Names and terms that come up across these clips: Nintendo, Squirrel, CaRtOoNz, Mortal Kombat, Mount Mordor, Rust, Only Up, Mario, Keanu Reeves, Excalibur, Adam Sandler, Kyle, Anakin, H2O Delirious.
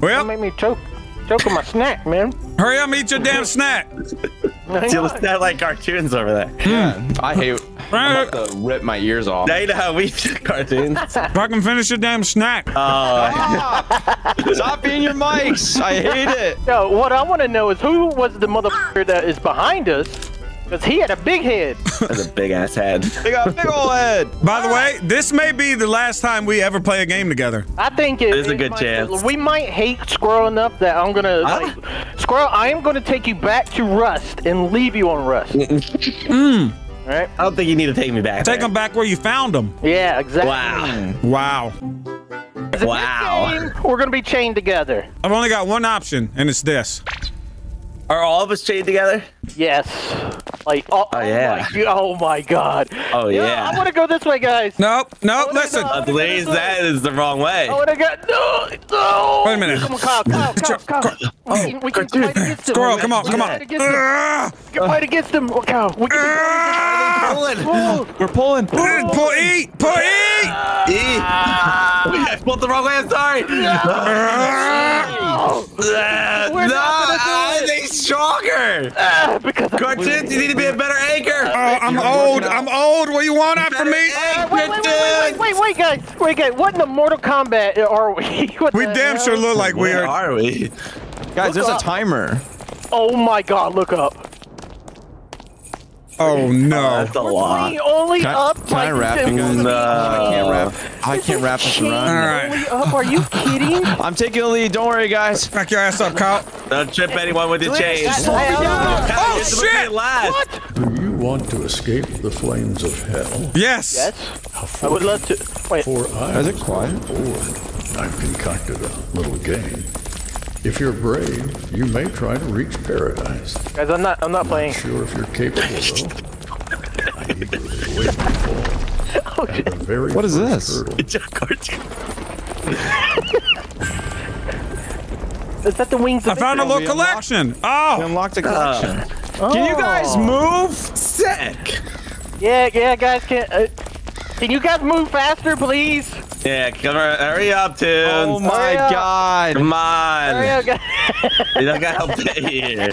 Well, don't make me choke on my snack, man. Hurry up, eat your damn snack. You'll sound like cartoons over there. Yeah, I hate. I'm about to rip my ears off. Now you know how we do cartoons. Fucking finish your damn snack. Stop being your mics. I hate it. Yo, what I want to know is who was the motherfucker that is behind us? Because he had a big head. That's a big ass head. He got a big old head. By the way, this may be the last time we ever play a game together. I think it is a good chance. We might hate Squirrel enough that I'm gonna like, Squirrel, I am gonna take you back to Rust and leave you on Rust. All right. I don't think you need to take me back. Take them back where you found them. Yeah, exactly. Wow. Wow. Game, we're gonna be chained together. I've only got one option, and it's this. Are all of us chained together? Yes. Like, oh my god. Oh yeah. Yeah, I want to go this way, guys. Nope. Listen. Blaze, that is the wrong way. I want to go. No. Wait a minute. Come on, Kyle. We can fight against them. Squirrel, come on. We can fight against them, Kyle. We can. We're pulling. Pull. We guys pulled the wrong way. I'm sorry. No. Stronger! Because Cartoons, you need to be a better anchor! I'm old! What do you want out from me? Wait, guys! What in the Mortal Kombat are we? We damn sure look like we are. Where are we? Guys, there's a timer. Oh my god, look up. Oh no. That's a lot. I can't wrap this around. Alright. Are you kidding? I'm taking the lead. Don't worry, guys. Back your ass up, Kyle. Don't trip anyone with your chains. Oh shit! What? Do you want to escape the flames of hell? Yes. Yes. I would love to. Wait. Is it quiet? I've concocted a little game. If you're brave, you may try to reach paradise. Guys, I'm not playing. Not sure if you're capable, though. I eagerly wait for what is this? It's a cartoon. Is that the wings? I found a little collection. Oh, unlocked a collection. Can you guys move? Sick. Yeah, guys can you guys move faster, please? Yeah, hurry up, Toons. Oh my god. Come on. Hurry up, guys. You don't got help here.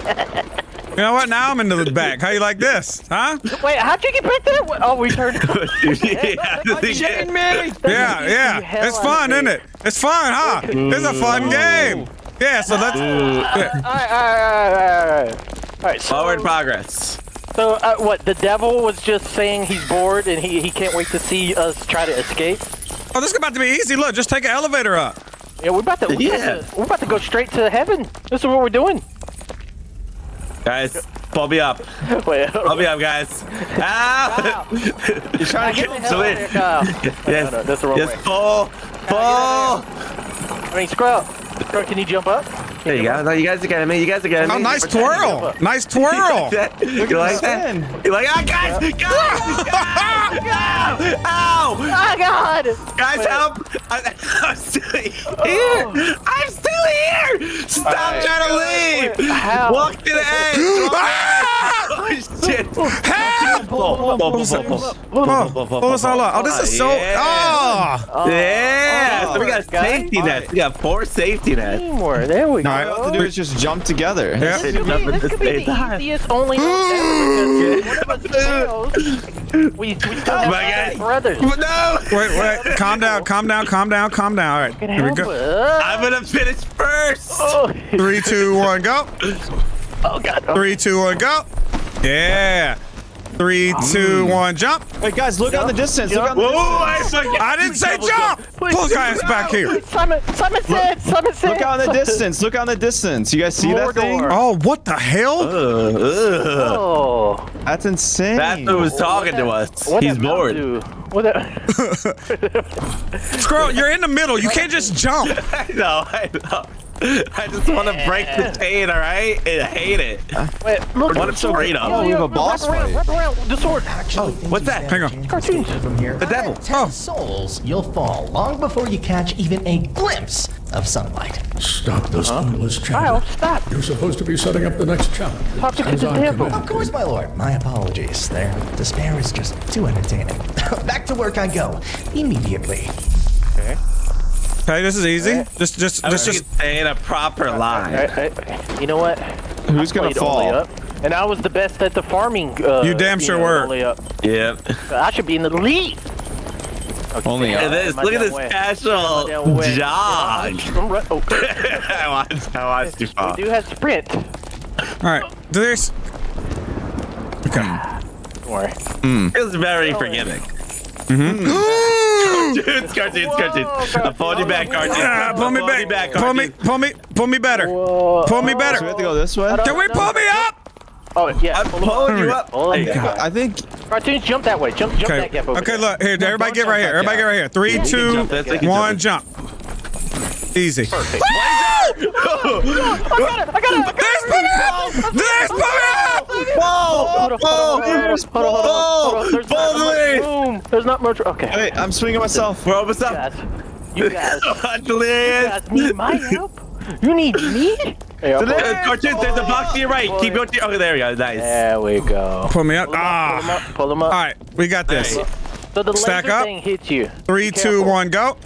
You know what? Now I'm into the back. How you like this? Huh? Wait, how'd you get back there? Oh, we turned. Yeah. It's fun, isn't it? It's fun, huh? It's a fun game. Yeah, so let's. All right. Forward progress. So, what? The devil was just saying he's bored and he can't wait to see us try to escape? Oh, this is about to be easy. Look, just take an elevator up. Yeah, we're about to go straight to heaven. This is what we're doing. Guys, pull me up. Pull me up, guys. Ow! Wow. You're trying to get me. No, that's the wrong way. Just pull. I mean, Squirrel, can you jump up? There you go. No, you guys are getting me. Oh, nice twirl. You like that? You like, oh, guys! Yeah. Guys! Ow! Oh, God! Guys, help! I'm still here! Stop trying to leave! Walk to the edge! Oh, shit! Help! Pull us all up. Oh, this is so... Oh! Yeah! We got safety nets. We got 4 safety nets. There we go. All you have to do is just jump together. Yeah. This could be the easiest only we still have brothers. No! Wait. Calm down. All right, here we go. I'm gonna finish first! 3, 2, 1, go. Oh, God. 3, 2, 1, go. Yeah. 3, 2, 1, jump. Hey, guys, look out in the distance. I didn't say jump. Pull guys back here. Simon said. Look out in the distance. You guys see that thing? Oh, what the hell? Oh. That's insane. Batman was talking to us. He's bored. Squirrel, you're in the middle. You can't just jump. I know. I just want to break the pain, all right? I hate it. Wait, look, what if we have a boss fight? Wrap around the sword. Actually, what's that? Hang on. Cartoons. From here. The devil. 10 souls, you'll fall long before you catch even a glimpse of sunlight. Stop this endless challenge. Kyle, stop. You're supposed to be setting up the next challenge. Pop it to the devil. Of course, my lord. My apologies. Their despair is just too entertaining. Back to work I go. Immediately. Okay. Okay, this is easy. Right. Just say it a proper line. Right. You know what? Who's gonna fall? And I was the best at the farming. You damn sure were. Yep. I should be in the lead. Okay, Only Up. Look at this special jog. I watched you fall. We do have sprint. All right. Do this. Okay. Don't worry. It's very forgiving. Cartoons. I'm pulling you back, Cartoons. Pull me better. So we have to go this way? Can we pull me up? Oh, yeah. I'm pulling you up. Oh, God. I think. Cartoons, jump that way. Jump that gap over there. Okay, look. Here, everybody get right here. Everybody get right here. 3, 2, 1, jump. Easy. Perfect. I got it. There's pull me up! Whoa! There's not much. Okay. Wait, I'm swinging myself. Bro, what's up? You guys. You guys need my help? You need me? Cartoons, there's a box to your right. Keep going to your... Okay, there we go. Nice. There we go. Pull me up. Pull them up. All right, we got this. So the laser thing hits you. 3, 2, 1, go.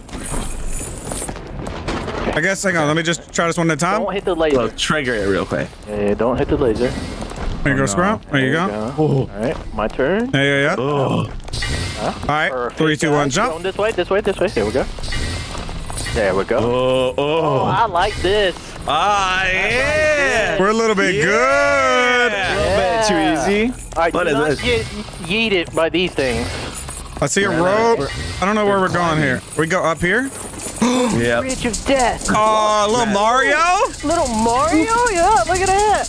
I guess, hang on, let me just try this one at a time. Don't hit the laser. Well, trigger it real quick. Yeah, don't hit the laser. There you go, Squirrel. There you go. Alright, my turn. Yeah. Alright, 3, 2, 1, jump. This way. Here we go. There we go. Oh, I like this. We're a little bit good. A little bit too easy. Alright, do not get yeeted by these things. I see a rope. I don't know where we're going here. We go up here? Yeah. Bridge of death. Oh, little Mario? Little Mario? Yeah, look at that.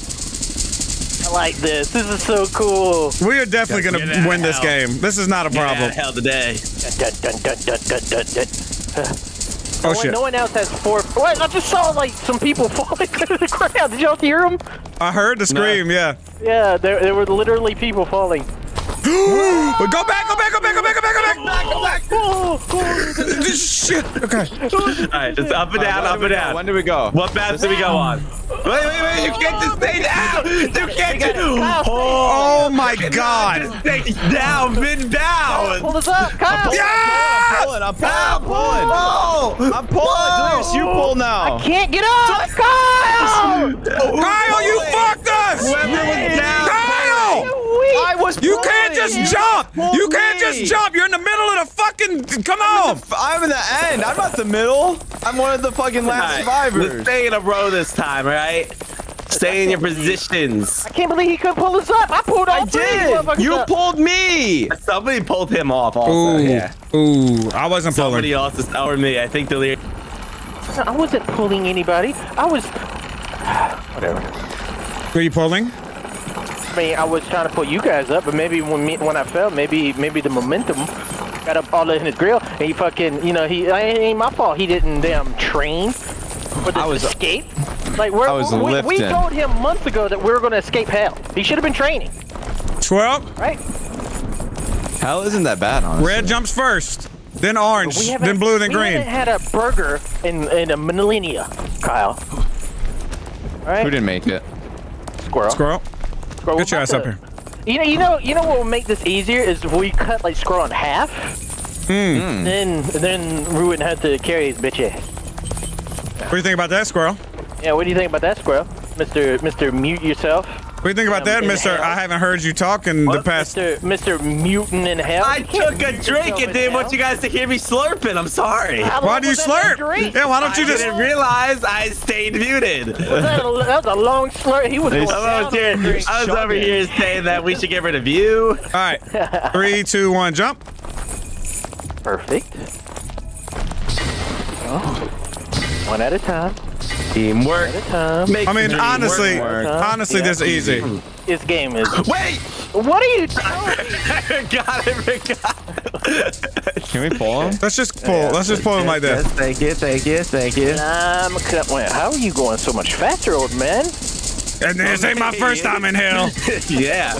I like this. This is so cool. We are definitely going to win this game. This is not a problem. Hell today. Oh, shit. No one else has 4. Wait, I just saw, like, some people falling to the ground. Did y'all hear them? I heard the scream, yeah. Yeah, there were literally people falling. Go back. Oh, shit. Okay. Alright, just up and down, up and down. When do we go? What maps do we go on? Wait, you can't just stay down. You can't just... Oh my God. Just stay down, mid down. Pull this up, Kyle. I'm pulling. You pull now. I can't get up. Kyle. Kyle, you fucked us. Whoever was down. Kyle. I was pulling. You can't just jump! You can't just jump! You're in the middle of the fucking... Come on! I'm in the end. I'm not the middle. I'm one of the fucking last survivors. Let's stay in a row this time, alright? Stay in your positions. I can't believe he couldn't pull us up. I pulled all three. I did. You pulled me. Somebody pulled him off also. Ooh. I wasn't pulling. Somebody else is or me. I think Delirious. I wasn't pulling anybody. I was... Whatever. Who are you pulling? I was trying to pull you guys up, but maybe when I fell, maybe the momentum got up all in his grill, and he fucking, you know, it ain't my fault. He didn't damn train for this escape. Like, we told him months ago that we were going to escape hell. He should have been training. 12. Right. Hell isn't that bad, honestly. Red jumps first, then orange, then blue, then green. We haven't had a burger in a millennia, Kyle. All right? Who didn't make it? Squirrel. Get your ass up here. You know what will make this easier is if we cut like Squirrel in half. Then we wouldn't have to carry his bitch ass. What do you think about that, Squirrel? Yeah, what do you think about that, Squirrel? Mr. Mute yourself. What do you think about that, Mr. I haven't heard you talk in the past. Mr. Mutant in hell. I took a drink and didn't want you guys to hear me slurping. I'm sorry. Why do you slurp? Yeah, why don't you just... I didn't realize I stayed muted. That was a long slurp. He was I was over here saying that we should get rid of you. All right. 3, 2, 1, jump. Perfect. Oh. One at a time. Teamwork. I mean, honestly, this is easy. This game is. Wait! What are you doing? I forgot. Can we pull him? Let's just pull. Yeah, let's just pull him like this. Thank you. I'm a cut. Wait, how are you going so much faster, old man? And this ain't my first time in hell. Yeah.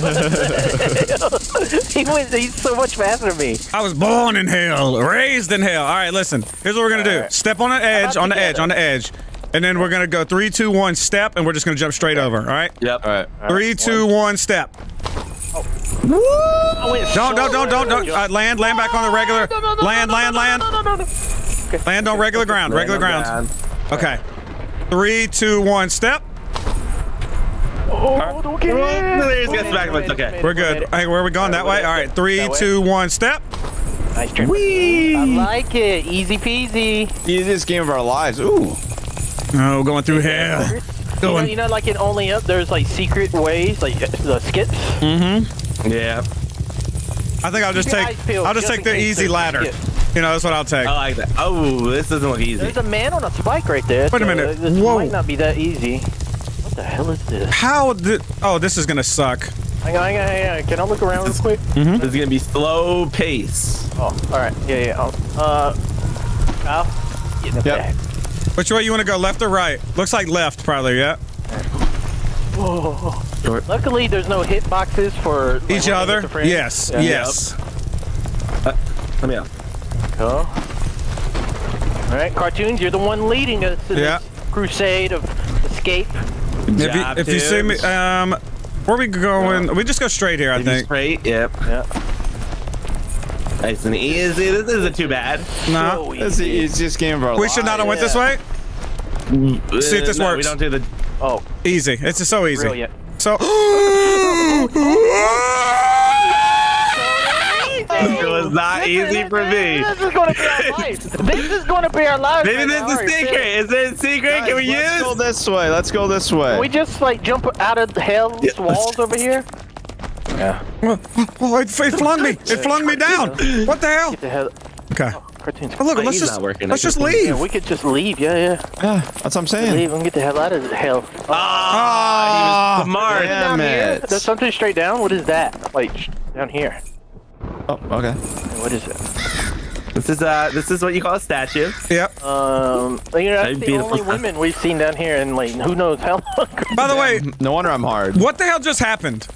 He's so much faster than me. I was born in hell, raised in hell. All right, listen. Here's what we're gonna do. Step on the edge, on the edge. And then we're gonna go 3, 2, 1, step, and we're just gonna jump straight over. All right? Yep. All right. 3, 2, 1, step. Oh. Woo! Don't land back on the regular. Land. Okay. Land on regular ground. Regular ground. Okay. 3, 2, 1, step. Oh, don't get it. Okay. We're good. Hey, where are we going? That way? All right. 3, 2, 1, step. Nice trip. Whee! I like it. Easy peasy. Easiest game of our lives. Ooh. Oh, going through hell. You know, like in Only Up, there's like secret ways, like the skips. Mm-hmm. Yeah. I think I'll just take the easy ladder. You know, that's what I'll take. I like that. Oh, this doesn't look easy. There's a man on a spike right there. Wait a minute. This might not be that easy. What the hell is this? How did... Oh, this is going to suck. Hang on, Can I look around real quick? Mm-hmm. This is going to be slow pace. Oh, all right. Yeah, yeah. Kyle? Get in the back. Which way you want to go? Left or right? Looks like left, probably, yeah? Whoa. Short. Luckily, there's no hitboxes for... Each other? Yes, yes. Let me out. Cool. All right, CaRtOoNz, you're the one leading us to this crusade of escape. If you see me, where are we going? We just go straight here, I think. Straight, yep. Nice and easy. This isn't too bad. No, this is the easiest game of our life. We should not have went this way. See if this works. We don't do the. Oh, easy. It's just so easy. Brilliant. So. It was not easy for me. This is going to be our life. This is going to be our life. Maybe this is the secret. Is it a secret? Guys, can we use? Let's go this way. Let's go this way. Can we just like jump out of hell's walls over here? Yeah. Oh, it flung me. It flung me down. What the hell? Get the hell. Okay. Oh, look, let's just leave. Yeah, we could just leave. Yeah, that's what I'm saying. Leave and get the hell out of hell. Ah, he was smart. Damn it. There's something straight down. What is that? Like down here. Oh, okay. What is it? This is what you call a statue. Yep. You know, that's the only women we've seen down here in like who knows how long. By the way, no wonder I'm hard. What the hell just happened?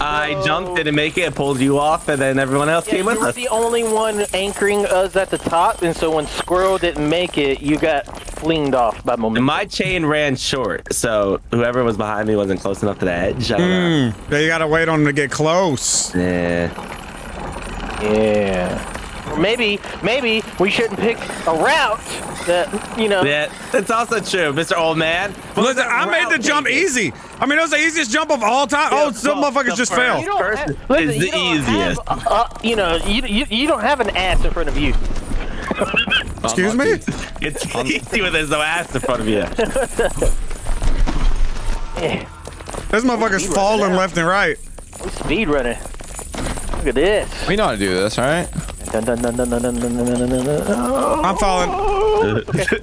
I jumped, didn't make it, pulled you off, and then everyone else came with us. You were the only one anchoring us at the top, and so when Squirrel didn't make it, you got flinged off by momentum. And my chain ran short, so whoever was behind me wasn't close enough to the edge. You gotta wait on them to get close. Yeah. Or maybe we shouldn't pick a route that, you know. Yeah, that's also true, Mr. Old Man. Listen, I made the jump easy. I mean, it was the easiest jump of all time. Yeah, oh, some motherfuckers just failed. It's the easiest. You know, you don't have an ass in front of you. Excuse me? It's easy when there's no ass in front of you. Those motherfuckers falling left and right. We're speed running. Look at this. We know how to do this, all right? I'm falling.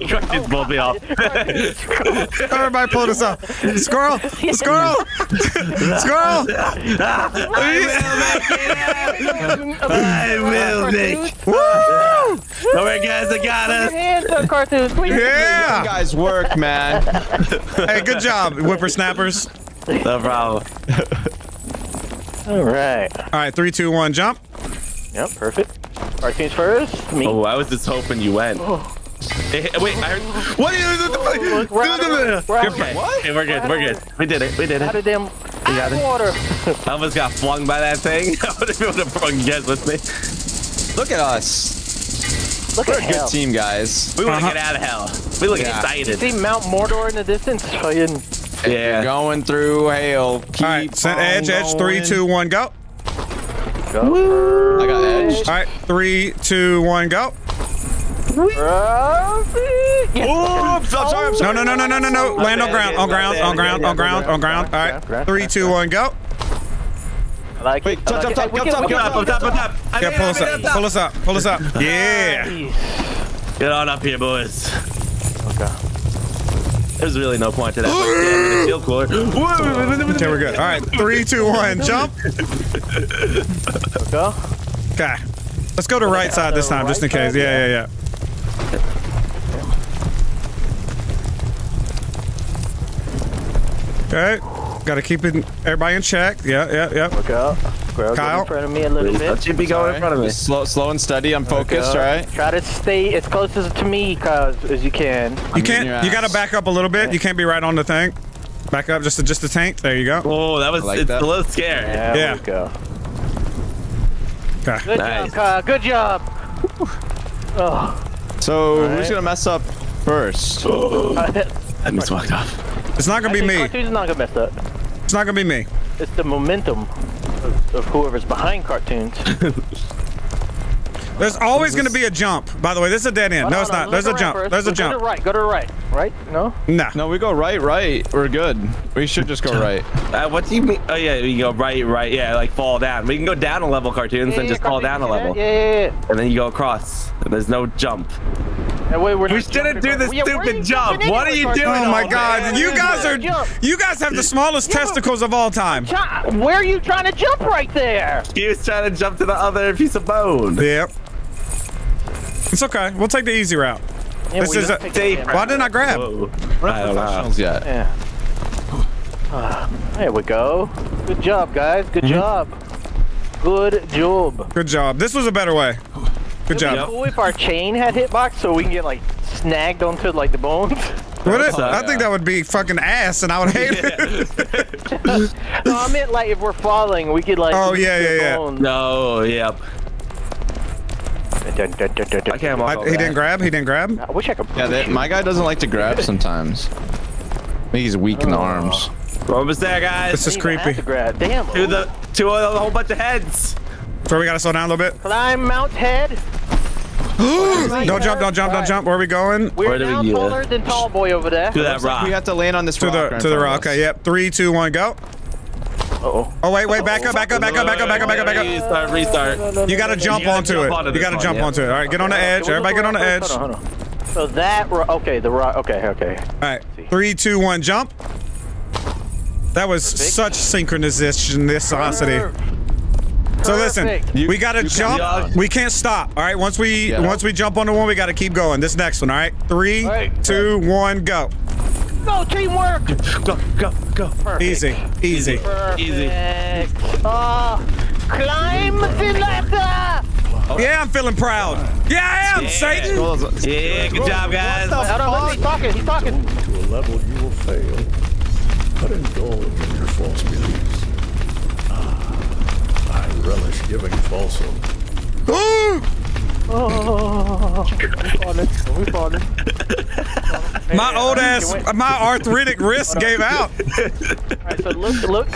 Just pulled me off. Everybody pulled us up. Squirrel! Squirrel! Squirrel! I will make it! Woo! Don't worry, guys, I got us. Yeah! You guys work, man. Hey, good job, whippersnappers. No problem. All right. All right, 3, 2, 1, jump. Yep, perfect. CaRtOoNz first. Me. Oh, I was just hoping you went. Oh. Hey, wait, I heard. What? Okay, we're good. We're good. We did it. Out of them. We got it. Water. I almost got flung by that thing. I wouldn't be able to fucking guess with me. Look at us. Look we're a good team, guys. We want to get out of hell. We look excited. You see Mount Mordor in the distance? Yeah. You're going through hell. Keep set edge. 3, 2, 1, go. Go. I got edged. All right, 3, 2, 1, go. Oops, I'm sorry. No. Land on ground, on ground. All right, 3, 2, 1, go. I like it. Up top. Yeah, pull us up. Yeah. Get on up here, boys. Okay. There's really no point to that. Yeah, feel cooler. Okay, we're good. All right, 3, 2, 1, jump. Go. Okay. Let's go to right side this time, just in case. Yeah. Okay. Got to keep everybody in check. Yeah. Look out. Kyle, in front of me a little bit. Don't you be going in front of me. Slow and steady. I'm focused, right? Try to stay as close to me, Kyle, as you can. You gotta back up a little bit. You can't be right on the thing. Back up just the tank. There you go. Oh, that was it's a little scary. Yeah. Go. Okay. Good job, Kyle. Good job. Oh. So right. Who's gonna mess up first? I just walked off. It's not gonna be me. CaRtOoNz is not gonna mess up. It's not gonna be me. It's the momentum of whoever's behind CaRtOoNz. There's always gonna be a jump. By the way, this is a dead end. No, it's not. There's a jump. There's a jump. Go to right. Go to right. Right? No. No. No, we go right. Right. We're good. We should just go right. What do you mean? Oh yeah, you go right. Right. Yeah, like fall down. We can go down a level, CaRtOoNz, and just fall down a level. Yeah. And then you go across. There's no jump. Wait, we shouldn't do this stupid jump. What are you doing? Oh my God! You guys are—you guys have the smallest testicles of all time. Where are you trying to jump right there? He was trying to jump to the other piece of bone. Yep. It's okay. We'll take the easy route. Yeah, this is a. Why didn't I grab? We're not professionals yet. Yeah. There we go. Good job, guys. Good job. Good job. Good job. This was a better way. Good job. It would be cool if our chain had hitbox so we can get like snagged onto like the bones. I think that would be fucking ass and I would hate it. No, I meant like if we're falling we could like bones. No, yep. He didn't grab? He didn't grab? I wish I could my guy doesn't like to grab sometimes. I think he's weak in the arms. What was that, guys? This is creepy. Damn. To a whole bunch of heads. So we gotta slow down a little bit. Climb Mount Head. Don't jump, don't jump, don't jump. Where are we going? We're now taller than tall boy over there. To that rock. We have to land on this rock. To the rock. Okay, yep. 3, 2, 1, go. Uh-oh. Oh, wait, wait. Back up, back up, back up, back up, back up, back up, back up. Restart, restart. You gotta jump onto it. You gotta jump onto it. All right, get on the edge. Everybody get on the edge. Hold on, hold on. So that rock. Okay, the rock. Okay, okay. All right. 3, 2, 1, jump. That was such synchronicity. So listen, we gotta jump. We can't stop. All right, once we jump onto one, we gotta keep going. This next one, all right? 3, 2, 1, go. Go teamwork. Go, go, go. Perfect. Easy, easy, easy. Climb the ladder. Yeah, I'm feeling proud. Yeah, I am, Satan. Yeah, good job, guys. Hold on, he's talking. He's talking. To a level you will fail, but indulge in your false beliefs. I relish giving falsehood. My old ass, my arthritic wrist gave out. All right, so look, look.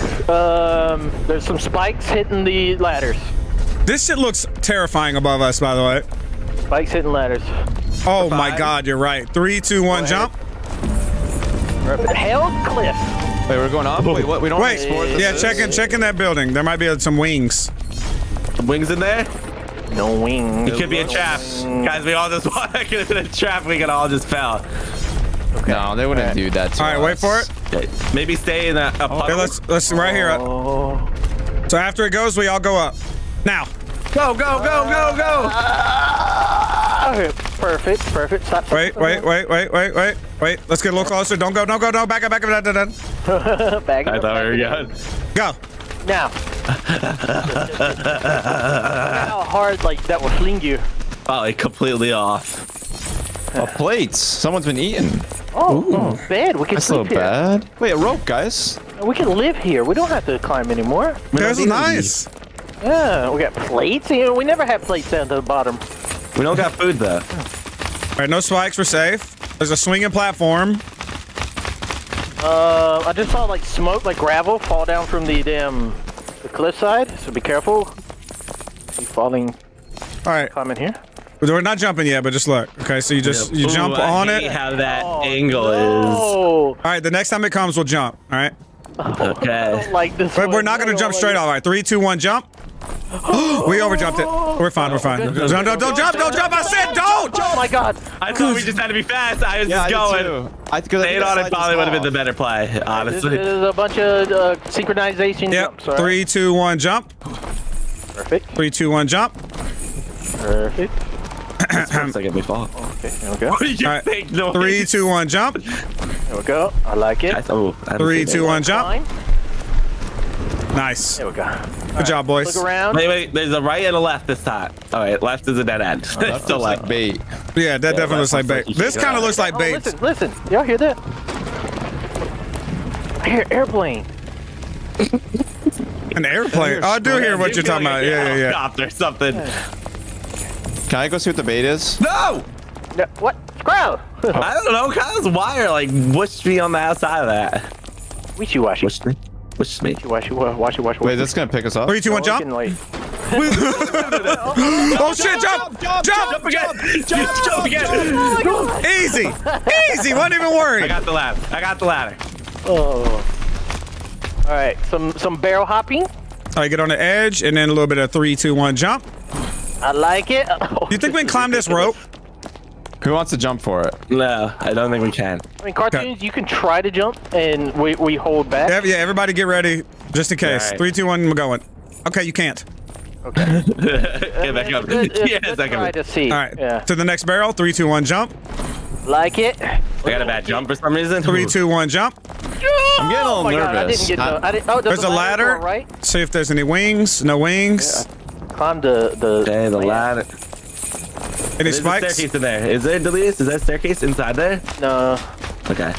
There's some spikes hitting the ladders. This shit looks terrifying above us, by the way. Spikes hitting ladders. Oh my God, you're right. 3, 2, 1, jump. Hell cliff. Wait, we're going up? Wait, what? We don't explore this? Yeah, check in that building. There might be some wings. Some wings in there? No wings. It could be a trap. Guys, we all just walked in a trap. We could all just fell. Okay. No, they wouldn't do that to us. All right, wait for it. Okay. Maybe stay in that. Okay, let's right here. So after it goes, we all go up. Now. Go, go, go, go, go. Perfect, perfect. Stop. Wait, wait, wait, wait, wait, wait. Wait, let's get a little closer. Don't go, don't go, no. Back up, back up. Back up. Back up. I thought we were good. Go. Now. How hard, like, that will fling you. Oh, it completely off. Oh, plates. Someone's been eating. Oh, bad. We can sleep here. Wait, a rope, guys. We can live here. We don't have to climb anymore. This is nice. Yeah, we got plates here. We never had plates down to the bottom. We don't got food, though. All right, no spikes. We're safe. There's a swinging platform. I just saw like smoke, like gravel, fall down from the damn cliffside. So be careful. Keep falling. All right. Climbing here. We're not jumping yet, but just look. Okay, so you just you jump on it. How that angle is. All right, the next time it comes, we'll jump. All right. Okay. I don't like this. But we're not gonna jump straight. All right, 3, 2, 1, jump. We overjumped it. We're fine. We're fine. Don't jump. Don't jump. I said don't. Oh my God. I thought we just had to be fast. I was just going. Staying on it probably would have been the better play, honestly. There's a bunch of synchronization jumps. Yep. 3, 2, 1, jump. Perfect. 3, 2, 1, jump. Perfect. All right. 3, 2, 1, jump. There we go. I like it. 3, 2, 1, jump. Nice. There we go. Good job, boys. Look around. Wait, wait. There's a right and a left this time. All right, left is a dead end. Oh, that still like bait. Yeah, that definitely looks like bait. This kind of looks like bait. Listen, listen. Y'all hear that? I hear airplane. An airplane. Oh, I do hear what you're talking about. Yeah, yeah, yeah. Or something. Can I go see what the bait is? No. No, what? Squirrel! I don't know. Kyle's wire like whooshed me on the outside of that. Wishy washy. Whooshed me. Whooshed me. Washy washy washy. Wait, that's gonna pick us up. 3, 2, 1, jump. Oh shit! Jump! Jump again! Jump again! Easy! Easy! Don't even worry. I got the ladder. I got the ladder. Oh. All right. Some barrel hopping. All right, get on the edge and then a little bit of 3, 2, 1, jump. I like it. Oh, you think we can climb this rope? Who wants to jump for it? No, I don't think we can. I mean, CaRtOoNz, you can try to jump and we hold back. Yeah, everybody get ready just in case. Right. 3, 2, 1, we're going. Okay, you can't. Okay. Get back up. Yeah, all right. Yeah. To the next barrel. 3, 2, 1, jump. Like it. I got a bad jump for some reason. 3, 2, 1, jump. I'm getting a little nervous. There's a ladder. Right. See if there's any wings. No wings. Yeah. Climb the ladder. Any spikes? There's a staircase in there. Is there Delirious? Is that staircase inside there? No. Okay.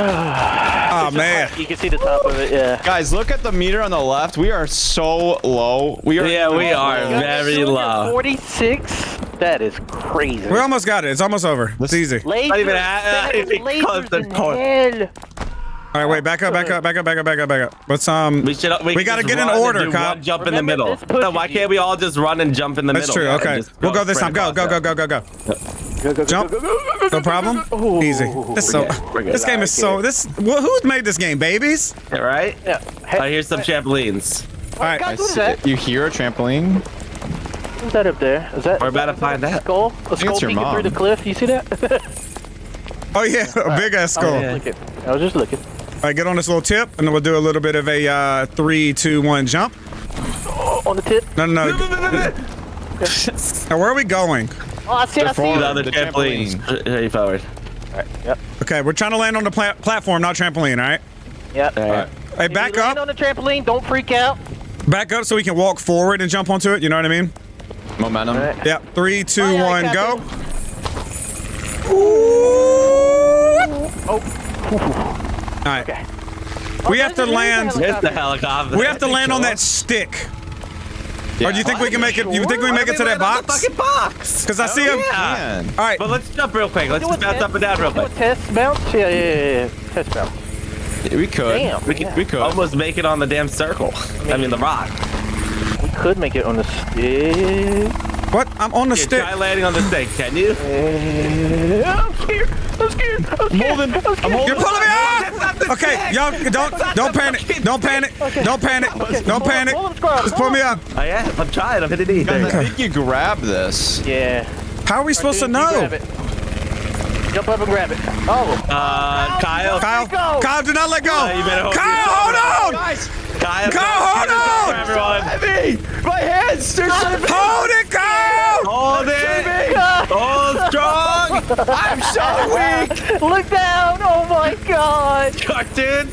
Oh man. You can see the top of it, yeah. Guys, look at the meter on the left. We are so low. We are very low. 46? That is crazy. We almost got it. It's almost over. It's easy. Lasers, not even lasers. All right, wait. Back up. Let's we gotta get in order, Kyle. Jump in the middle. So why can't we all just run and jump in the middle? That's true. Okay, we'll go this time. Go. Jump. No problem. Easy. This game is so. Who's made this game, babies? All right. Yeah. I hear some trampolines. All right. You hear a trampoline? What's that up there? Is that? We're about to find that. Skull. A skull peeking through the cliff. You see that? Oh yeah, a big ass skull. I was just looking. All right, get on this little tip, and then we'll do a little bit of a 3, 2, 1 jump. Oh, on the tip? No. Now, where are we going? Oh, I see. The trampoline. Hey, forward. All right, yep. Okay, we're trying to land on the platform, not trampoline, all right? Yep. All right. Hey, back up. Land on the trampoline, don't freak out. Back up so we can walk forward and jump onto it, you know what I mean? Momentum. All right. Yep, 3, 2, 1, go. Oh. All right. Okay. We have to land. There's the helicopter. We have to land on that stick. Yeah. Or do you think we can make it? You think we make it to that box? Fucking box. Because I see him. Yeah. All right. But let's jump real quick. Let's just bounce up and down real quick. Test bounce. Yeah. Test bounce. Yeah, we could. Damn, we could almost make it on the damn circle. I mean the rock. We could make it on the stick. What? I'm on the stick. Try landing on the stick. Can you? I'm scared. I'm scared. You're pulling me up. Okay, y'all, don't panic. Don't panic. Just pull me up. I am. I'm trying. I'm hitting E. I think you grab this. Yeah. How are we supposed to know? Jump up and grab it. Oh. Kyle, do not let go. Kyle, hold on. Kyle, hold on. My hands. Hold it, Kyle. Hold it. Hold strong. I'm so weak! Look down! Oh my god! CaRtOoNz!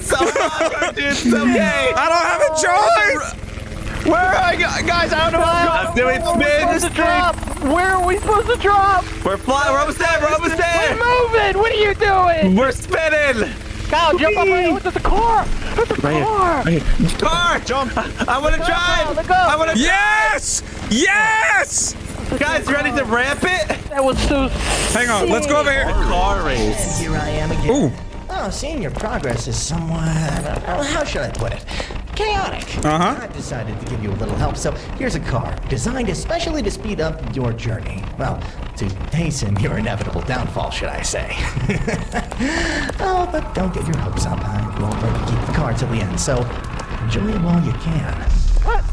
Someday! I don't have a choice! Where are I going? Guys, I don't know how I'm doing spin! Where are we supposed to drop? We're flying! We're almost there! We're almost there! We're moving! What are you doing? We're spinning! Kyle, jump up right into the car! That's the car! Car! Jump! I wanna drive! Let go! I wanna drive! Yes! Yes! Guys, ready to ramp it? That was so. Hang on, let's go over here. Car race. Here I am again. Ooh. Oh, seeing your progress is somewhat. How should I put it? Chaotic. I've decided to give you a little help. So here's a car designed especially to speed up your journey. Well, to hasten your inevitable downfall, should I say? Oh, but don't get your hopes up. I won't let you keep the car till the end. So enjoy it while you can. What?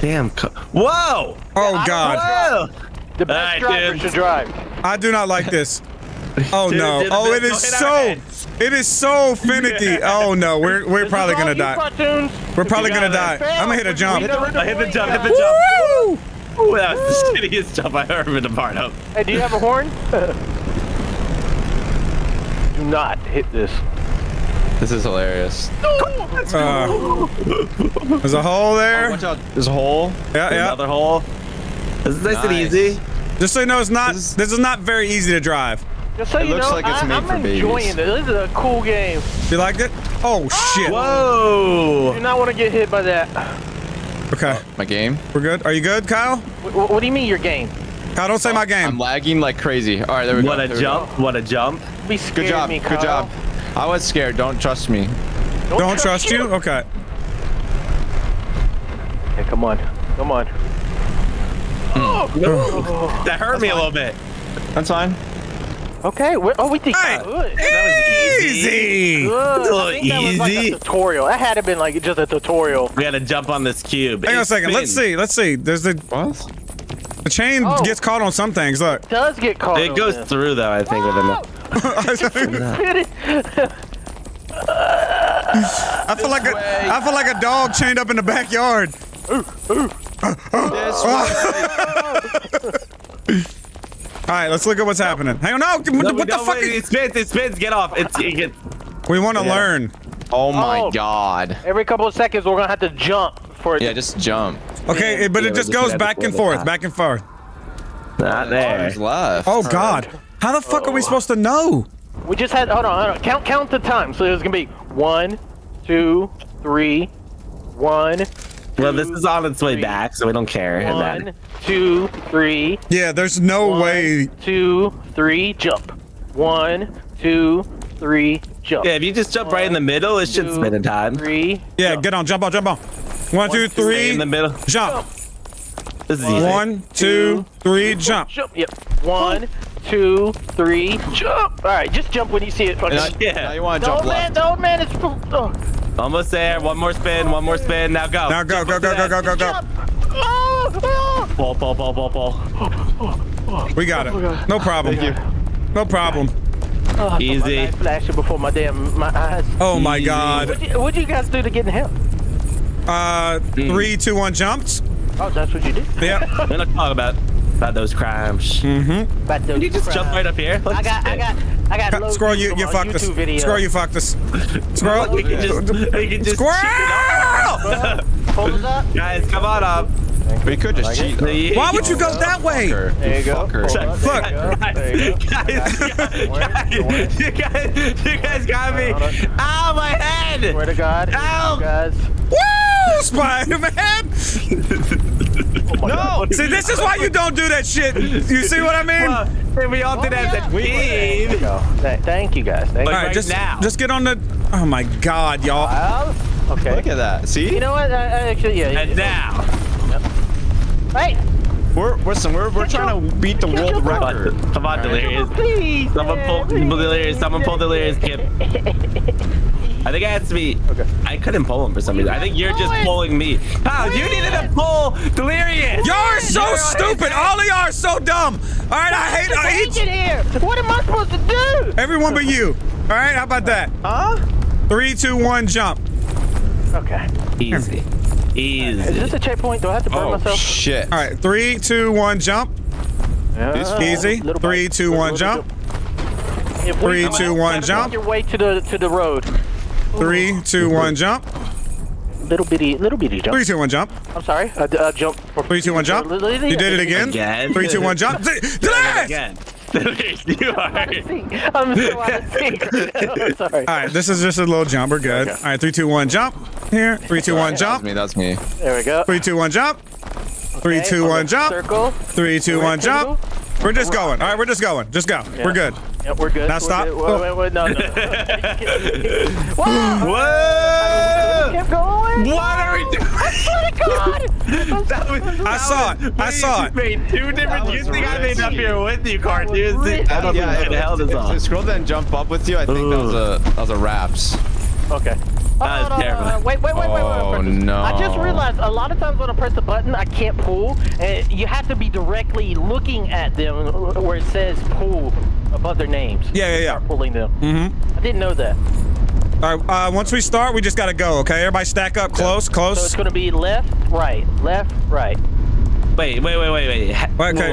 Damn. Whoa! Oh, God. Whoa. The best driver should drive. I do not like this. Oh, no. Oh, it is so. It is so finicky. Oh, no. We're probably going to die. We're probably going to die. I'm going to hit a jump. Hit the jump. Woo! Ooh, that was the shittiest jump I ever been a part of. Hey, do you have a horn? Do not hit this. This is hilarious. There's a hole there. Oh, watch out. There's a hole. Yeah. Another hole. This is nice and easy. Just so you know, it's not. This is not very easy to drive. Just so you know, it looks like it's made for babies. I'm enjoying it. This is a cool game. You liked it? Oh shit! Whoa! I do not want to get hit by that. Okay. My game. We're good. Are you good, Kyle? What do you mean your game? Kyle, don't say my game. I'm lagging like crazy. All right, there we go. What a jump. What a jump. Good job. Good job. I was scared. Don't trust me. Don't trust you? Okay. Hey, come on. Come on. Oh, no. That hurt me a little bit. That's fine. Okay. Oh, we did good. That was easy. Good. That's a little easy. That was like a tutorial. That had to have been like just a tutorial. We had to jump on this cube. Hang on a second. Let's see. Let's see. There's the. What? The chain gets caught on some things. Look. It does get caught. It goes through though. I think. I feel like a dog chained up in the backyard. All right, let's look at what's happening. Hang on, no, what the fuck? It spins, get off. We want to learn. Oh my God. Every couple of seconds, we're gonna have to jump for it. Yeah, just jump. Okay, but it just goes back and forth, back and forth. Not there. Oh God, how the fuck are we supposed to know? We just had, hold on, count the time. So there's gonna be 1, 2, 3, 1. Well, this is on its way back, so we don't care. 1, 2, 3. Yeah, there's no way. 1, 2, 3, jump. 1, 2, 3, jump. Yeah, if you just jump right in the middle, it should spin in time. 3. Yeah, get on, jump on, jump on. 1, 2, 3. In the middle. Jump. This is easy. 1, 2, 3, jump. Jump. Yep. 1, 2, 3, jump. All right, just jump when you see it. Yeah. Now you want to jump left. The old man is. Almost there. One more spin. One more spin. Now go. Now go. Go. Go. Go. Go. Go. Go. Ball. Ball. Ball. Ball. Ball. We got it. No problem. Thank you. No problem. Easy. Flashing before my eyes. Oh my God. What did you guys do to get in hell? 3, 2, 1 jumps. Oh, that's what you did. Yeah. We're not talking about those crimes. Mm-hmm. About those. Can you just jump right up here? I got Squirrel, you fucked us. Squirrel, you fucked us. Squirrel, we can just Squirrel! Hold us up. Guys, come on up. We could just cheat. Why would you go that way? There you go. Look. You guys got me. Ow, my head. Swear to God. Ow. Guys. Woo, Spider-Man. No! See, this is why you don't do that shit. You see what I mean? Well, we all did that. Thank you guys. Thank you. All right, just get on the. Oh my God, y'all. Well, okay. Look at that. See? You know what? Actually, yeah. And now. Yep. Hey. We're trying to beat the world record. Come on, Delirious. Please. Someone pull Delirious. Someone pull Delirious. Kip. I think I had to be. Okay. I couldn't pull him for some reason. I think you're just pulling me. Kyle, you needed to pull Delirious. You're so stupid. All of y'all are so dumb. All right, I hate you. What am I supposed to do? Everyone but you. All right, how about that? Huh? 3, 2, 1, jump. Okay. Easy. Easy. Is this a checkpoint? Do I have to burn myself? Oh shit! All right, 3, 2, 1, jump. Easy. 3, 2, 1, jump. 3, 2, 1, jump. Your way to the road. 3, 2, 1, jump. Little bitty jump. 3, 2, 1, jump. I'm sorry. Jump. 3, 2, 1, jump. You did it again. 3, 2, 1, jump. Did it again. You are. I'm so out of sync. I'm sorry. All right, this is just a little jump. We're good. All right, 3, 2, 1, jump. Here. 3, 2, 1, jump. That's me. There we go. 3, 2, 1, jump. 3, 2, 1, jump. Circle. 3, 2, 1, jump. We're just going. All right, we're just going. Just go. We're good. Yeah, we're good. Now stop. Wait, no. Whoa! Whoa! Keep going. What are we doing? I swear to God! I saw it. Wait, two different. You think I made up here with you, CaRtOoNz? I don't know what the hell this is. Scroll then jump up with you. I think that was a wraps. Okay. No. Wait. No. I just realized a lot of times when I press the button, I can't pull. And you have to be directly looking at them where it says pull above their names. Yeah. Start pulling them. Mm-hmm. I didn't know that. All right, once we start, we just got to go, okay? Everybody stack up close. So it's going to be left, right. Wait. Okay.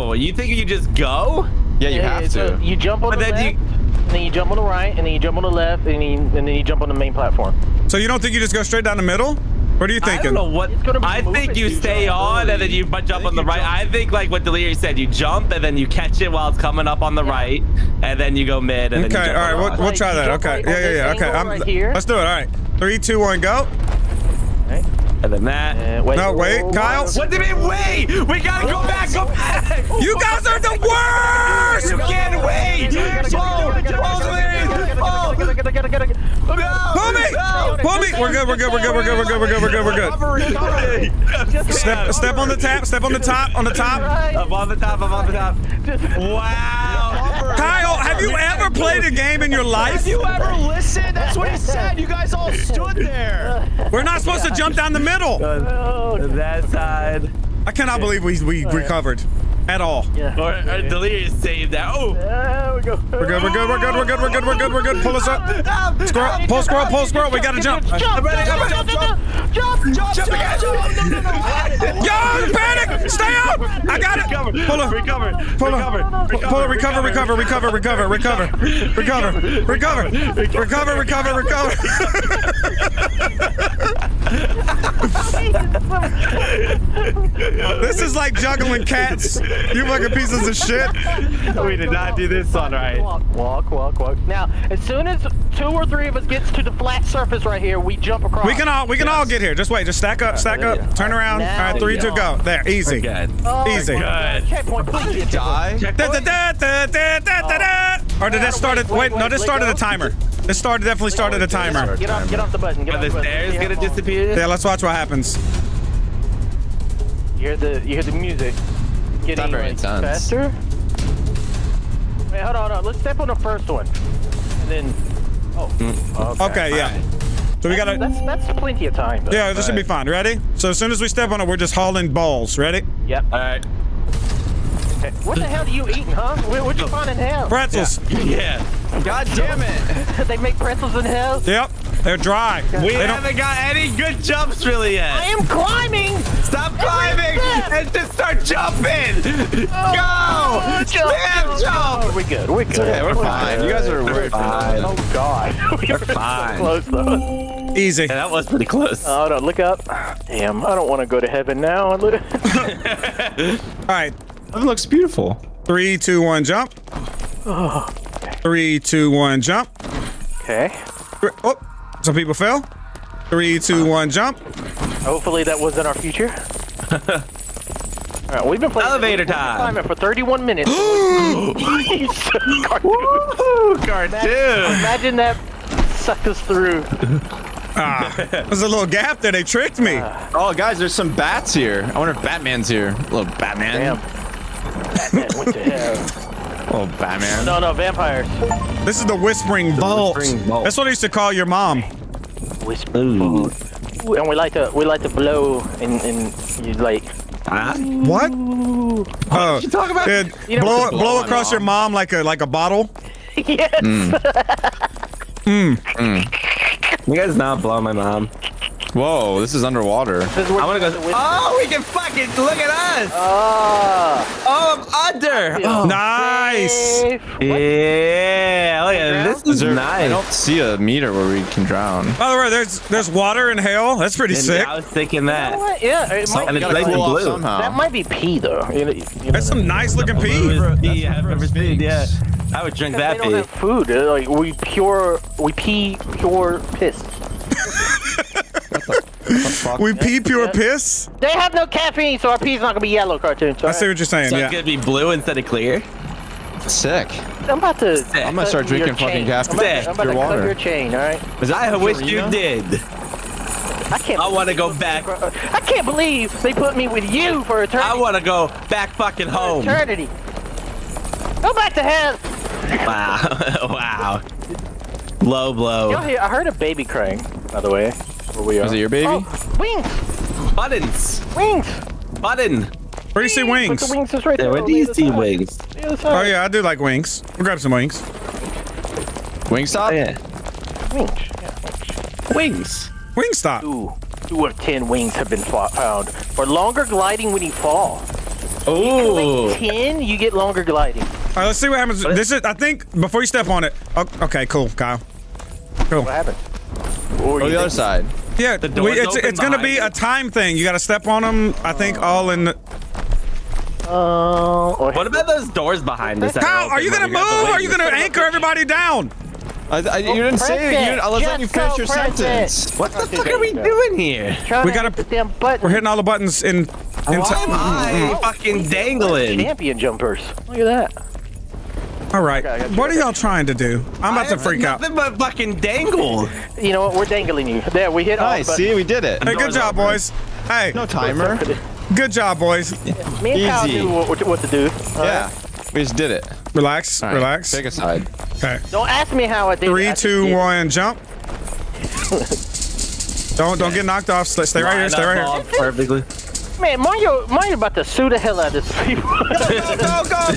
Whoa. You think you just go? Yeah, you have to. So you jump on the left, and then you jump on the right, and then you jump on the left, and then you jump on the main platform. So you don't think you just go straight down the middle? What are you thinking? I don't know what. I think you stay on and then you jump on the right. I think like what Delirious said, you jump and then you catch it while it's coming up on the right, and then you go mid. And okay, all right, we'll try that. Okay, yeah. Okay, let's do it. All right, 3, 2, 1, go. And then that. Wait. No, wait, Kyle. What do you mean, wait? We gotta go back, go back. You guys are the worst. You can't wait. Pull me. We're good. Step on the tap. Step on the top. I'm on the top. Wow. Kyle, have you ever played a game in your life? Have you ever listened? That's what he said. You guys all stood there. We're not supposed to jump down the middle. That side. I cannot believe we recovered. At all. Yeah. Or Delirious saved that. Oh! There we go. We're good. Pull us up. Squirrel, pull squirrel. We gotta jump. Jump again. Yo, panic! Stay out! I got it! Recover. This is like juggling cats. You fucking pieces of shit. We did not do this on right. Walk. Now, as soon as two or three of us gets to the flat surface right here, we jump across. We can all get here. Just wait. Just stack up. Turn around. All right, 3, 2, go. There, easy. Easy. Checkpoint, please. Did you die? Or did that start at, wait, no, this started a timer. This definitely started a timer. Get off the button. Are the stairs gonna disappear? Yeah, let's watch what happens. You hear the music. It's not very intense. Faster? Wait, hold on. Let's step on the first one. And then... Oh. Okay, yeah. Right. So we gotta... That's plenty of time, though. Yeah, this should be fine. Ready? So as soon as we step on it, we're just hauling balls. Ready? Yep. All right. Okay. What the hell do you eat, huh? What you find in hell? Pretzels. Yeah. God damn it. They make pretzels in hell? Yep. They're dry. We haven't got any good jumps really yet. I am climbing. Stop climbing and just start jumping. Go. Jump. We're good. Okay, we're fine. You guys are weird. Oh, God. We're fine. So close, though. Easy. Yeah, that was pretty close. Oh, no, look up. Damn, I don't want to go to heaven now. All right. That looks beautiful. 3, 2, 1, jump. Oh. 3, 2, 1, jump. Okay. Oh. Some people fell. 3, 2, 1, jump. Hopefully that wasn't our future. All right, we've been playing elevator time for 31 minutes. Cartoon. Imagine that sucked us through. There's a little gap there. They tricked me. Oh, guys, there's some bats here. I wonder if Batman's here. Little Batman. Damn. Batman went to hell. Oh, Batman. No, vampires. This is the Whispering Vault. That's what I used to call your mom. Whispering Vault. And we like to blow and you like. What? What you talking about? You know, blow across your mom like a bottle. Yes. You guys not blow my mom. Whoa, this is underwater. I want to go. Oh, we can fucking look at us. I'm under. Oh, nice. Yeah, look at this. Is nice. I don't see a meter where we can drown. By the way, there's water in hell. That's pretty sick. I was thinking that. You know and it's nice and blue. Somehow. That might be pee though. You know, that's some nice looking pee. I've never seen. Yeah, I would drink that pee. Food. Like we pee pure piss. We pee pure piss? They have no caffeine, so our pee's not gonna be yellow, Cartoon. So I see what you're saying, yeah. It's gonna be blue instead of clear? Sick. I'm gonna start drinking fucking caffeine. I'm about to cut your chain, alright? Because I wish you did. I want to go back. I can't believe they put me with you for eternity. I want to go back fucking home. For eternity. Go back to hell. Wow. Low blow. Yo, I heard a baby crying, by the way. Is it your baby? Oh, wings! Buttons! Where do you see wings? But the wings is right there. Where do you see wings? Oh yeah, I do like wings. We'll grab some wings. Wingstop? Yeah. Wings. Wingstop. 2 of 10 wings have been found. For longer gliding when you fall. Oh. 10, you get longer gliding. Alright, let's see what happens. This is, I think, before you step on it. Oh, okay, cool, Kyle. Cool. What happened? Or the other side. Yeah, it's gonna be a time thing. You gotta step on them. I think all in. What about those doors behind us? Kyle, are you gonna move? Or are you gonna anchor everybody down? You didn't say it. I was letting you finish your sentence. What the fuck are we doing here? We gotta hit the damn button. We're hitting all the buttons in. Why am I fucking dangling? Champion jumpers. Look at that. All right. Okay, what are y'all trying to do? I'm about to freak out. Nothing but fucking dangle. You know what? We're dangling you. There, we hit. Nice. See, we did it. Hey, good job, boys. Hey. No timer. Good job, boys. Yeah. Me and Kyle knew what to do. Yeah. Right. We just did it. Relax. Right. Relax. Take a side. Okay. Don't ask me how I did it. 3, 2, 1, jump. don't get knocked off. Stay right here. Stay right here. Perfectly. Man, Mario about to sue the hell out of this people. Go!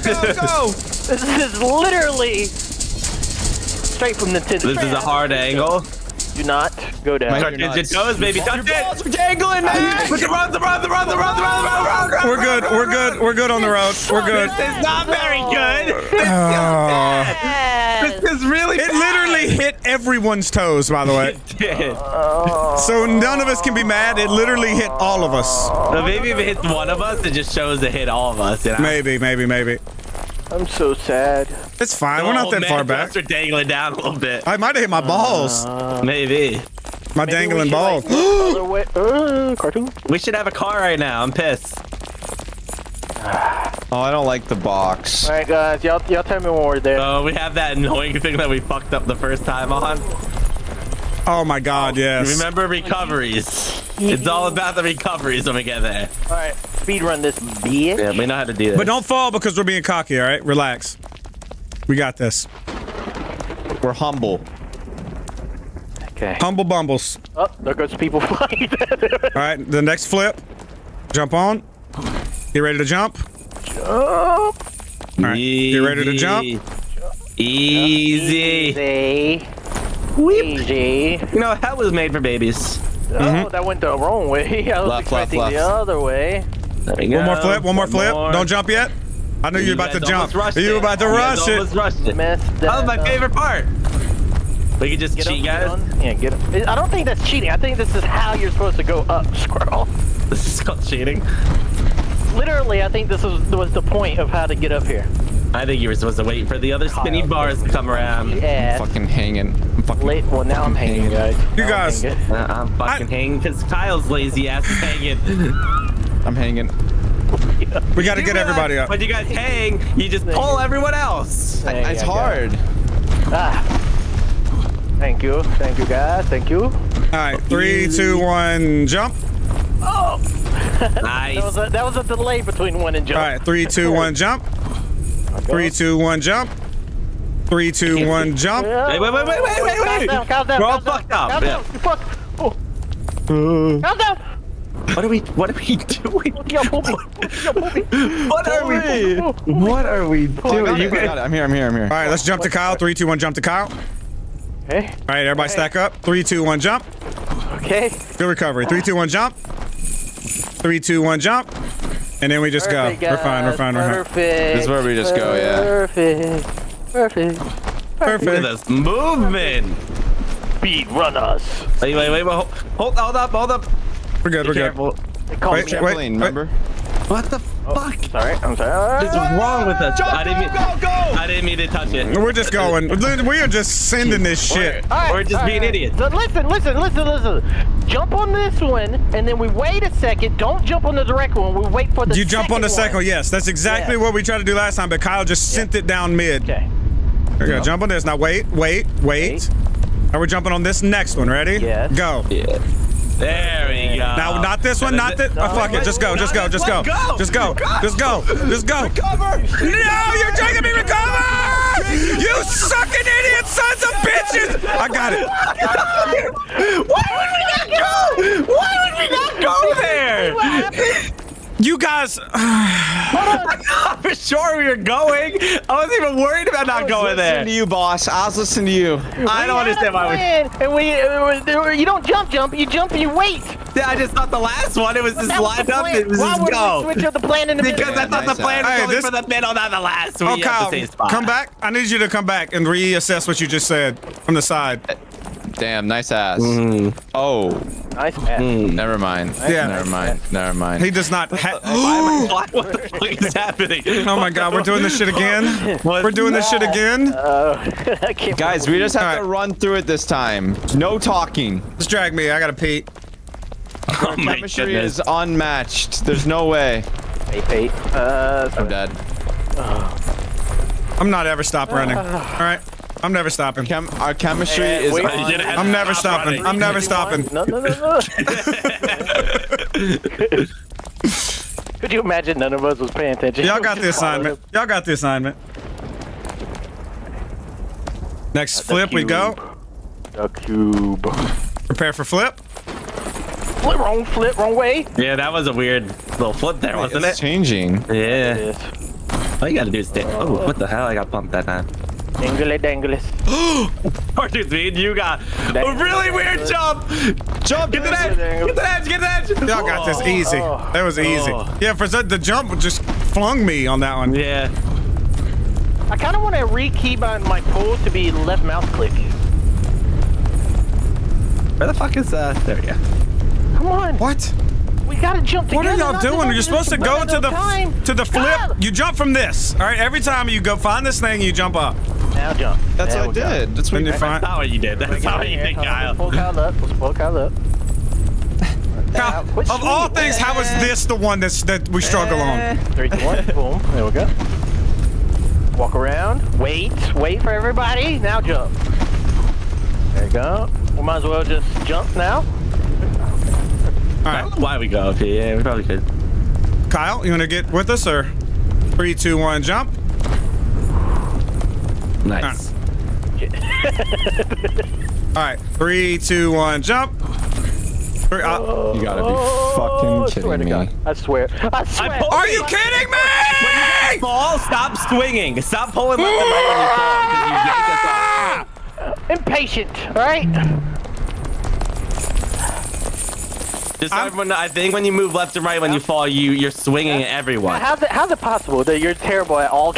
This is literally straight from Nintendo. This is a hard angle. Do not go down. Touch your toes, baby. Touch it. Your balls are dangling, man. Run. We're good on the road. We're good. It's not very good. This is bad. This is really bad. It literally hit everyone's toes, by the way. It did. So none of us can be mad. It literally hit all of us. So maybe if it hits one of us, it just shows it hit all of us. Maybe. I'm so sad. It's fine. We're not that far back. Are dangling down a little bit. I might have hit my balls. Maybe. My dangling balls. Like, cartoon. We should have a car right now. I'm pissed. Oh, I don't like the box. All right, guys. Y'all tell me when we're there. Oh, we have that annoying thing that we fucked up the first time on. Oh my God! Yes. Remember recoveries. It's all about the recoveries when we get there. All right. Speed run this bitch. Yeah, we know how to do that. But don't fall because we're being cocky, all right? Relax. We got this. We're humble. Okay. Humble bumbles. Oh, there goes people flying. All right, the next flip. Jump on. You ready to jump? Jump. All right. You ready to jump? Easy. Weep. Easy. You know, hell was made for babies. Oh, that went the wrong way. I was expecting the other way. One more flip. Don't jump yet. I knew you were about to jump. You were about to rush it. That was my favorite part. We could just cheat, guys. Yeah, get him. I don't think that's cheating. I think this is how you're supposed to go up, Squirrel. This is called cheating. Literally, I think this was the point of how to get up here. I think you were supposed to wait for the other spinny bars to come around. Yeah. I'm fucking hanging. Well, now I'm hanging, guys. You guys. I'm fucking hanging because Kyle's lazy ass is hanging. I'm hanging. We gotta get everybody up. When you guys hang, you just pull everyone else. It's hard. Thank you guys, thank you. All right, 3, 2, 1, jump. Oh, nice. that was a delay between one and jump. All right, 3, 2, 1, jump. 3, 2, 1, jump. 3, 2, 1, jump. Wait. Calm down. We're all fucked up. Calm down. What are we doing? What are we doing? I'm here. All right, let's jump to Kyle. 3, 2, 1, jump to Kyle. Okay. All right, everybody stack up. 3, 2, 1, jump. Okay. Good recovery. 3, 2, 1, jump. 3, 2, 1, jump. And then we just go. We're fine. Perfect. This is where we just go, yeah. Perfect. Look at this movement. Speed run us. Wait. Hold up. We're good. Wait. What the fuck? Sorry. What's wrong with us? I didn't mean to touch it. We're just going. We are just sending this shit. We're just being idiots. Listen. Jump on this one, and then we wait a second. Don't jump on the direct one. We wait for the second one. You jump on the second one. Yes, that's exactly what we tried to do last time, but Kyle just sent it down mid. Okay. We're going to jump on this. Now, wait. Now we're jumping on this next one. Ready? Yes. Go. Yeah. There we go. Now, not this one, not this. Oh, fuck it. Just go. Recover. No, you're taking me recover. You sucking idiot sons of bitches. I got it. Why would we not go there? You guys. I'm not sure we were going. I wasn't even worried about not going there. I was listening to you, boss. I don't understand why we. You don't jump. You wait. Yeah, I just thought the last one. It was just lined up. It was just go. Why would we switch up the plan in the middle? Because I thought the plan was only for the middle, not the last. Oh, Kyle, come back. I need you to come back and reassess what you just said from the side. Damn, nice ass. Oh. Nice ass. Never mind. Yeah. Never mind. Never mind. He does not have. What the fuck is happening? Oh my god, we're doing this shit again? We're doing this shit again? Guys, we just have to run through it this time. No talking. Just drag me, I gotta pee. Oh my goodness. Chemistry is unmatched. There's no way. Hey, Pete. I'm dead. I'm not ever stop running. Alright. I'm never stopping. Our chemistry is on. I'm never stopping. I'm never stopping. No, no, no, no. Could you imagine none of us was paying attention? Y'all got the assignment. Y'all got the assignment. Next flip we go. The cube. Prepare for flip. Flip, wrong way. Yeah, that was a weird little flip there, wasn't it? It's changing. Yeah. It All you gotta do is oh, what the hell? I got pumped that time. Dingle dangles. CaRtOoNz, man, you got a really weird jump. Jump, get the edge, get the edge, get the edge. Y'all got this easy. That was easy. Yeah, for the jump just flung me on that one. Yeah. I kind of want to rekeybind my pole to be left mouse click. Where the fuck is there we go. Come on. What? We gotta jump together. What are y'all doing? You're supposed to go to the flip. You jump from this. All right. Every time you go find this thing, you jump up. Now jump. That's what I did. That's what you find. That's how you did. That's how you did, Kyle. Let's pull Kyle up. Let's pull Kyle up. Kyle, of all things, how is this the one that we struggle on? 3, 2, 1. Boom. There we go. Walk around. Wait. Wait for everybody. Now jump. There you go. We might as well just jump now. Alright. I don't know why we go up here. Yeah, we probably could. Kyle, you want to get with us or 3, 2, 1, jump? Nice. Alright, 3, 2, 1, jump. You gotta be fucking kidding me. God. I swear. I swear. Are you kidding me? When you fall, stop swinging. Stop pulling left and right when you fall because you yank us off. Impatient, alright? Just everyone, I think when you move left and right, when you fall, you're swinging at everyone. How's it possible that you're terrible at all?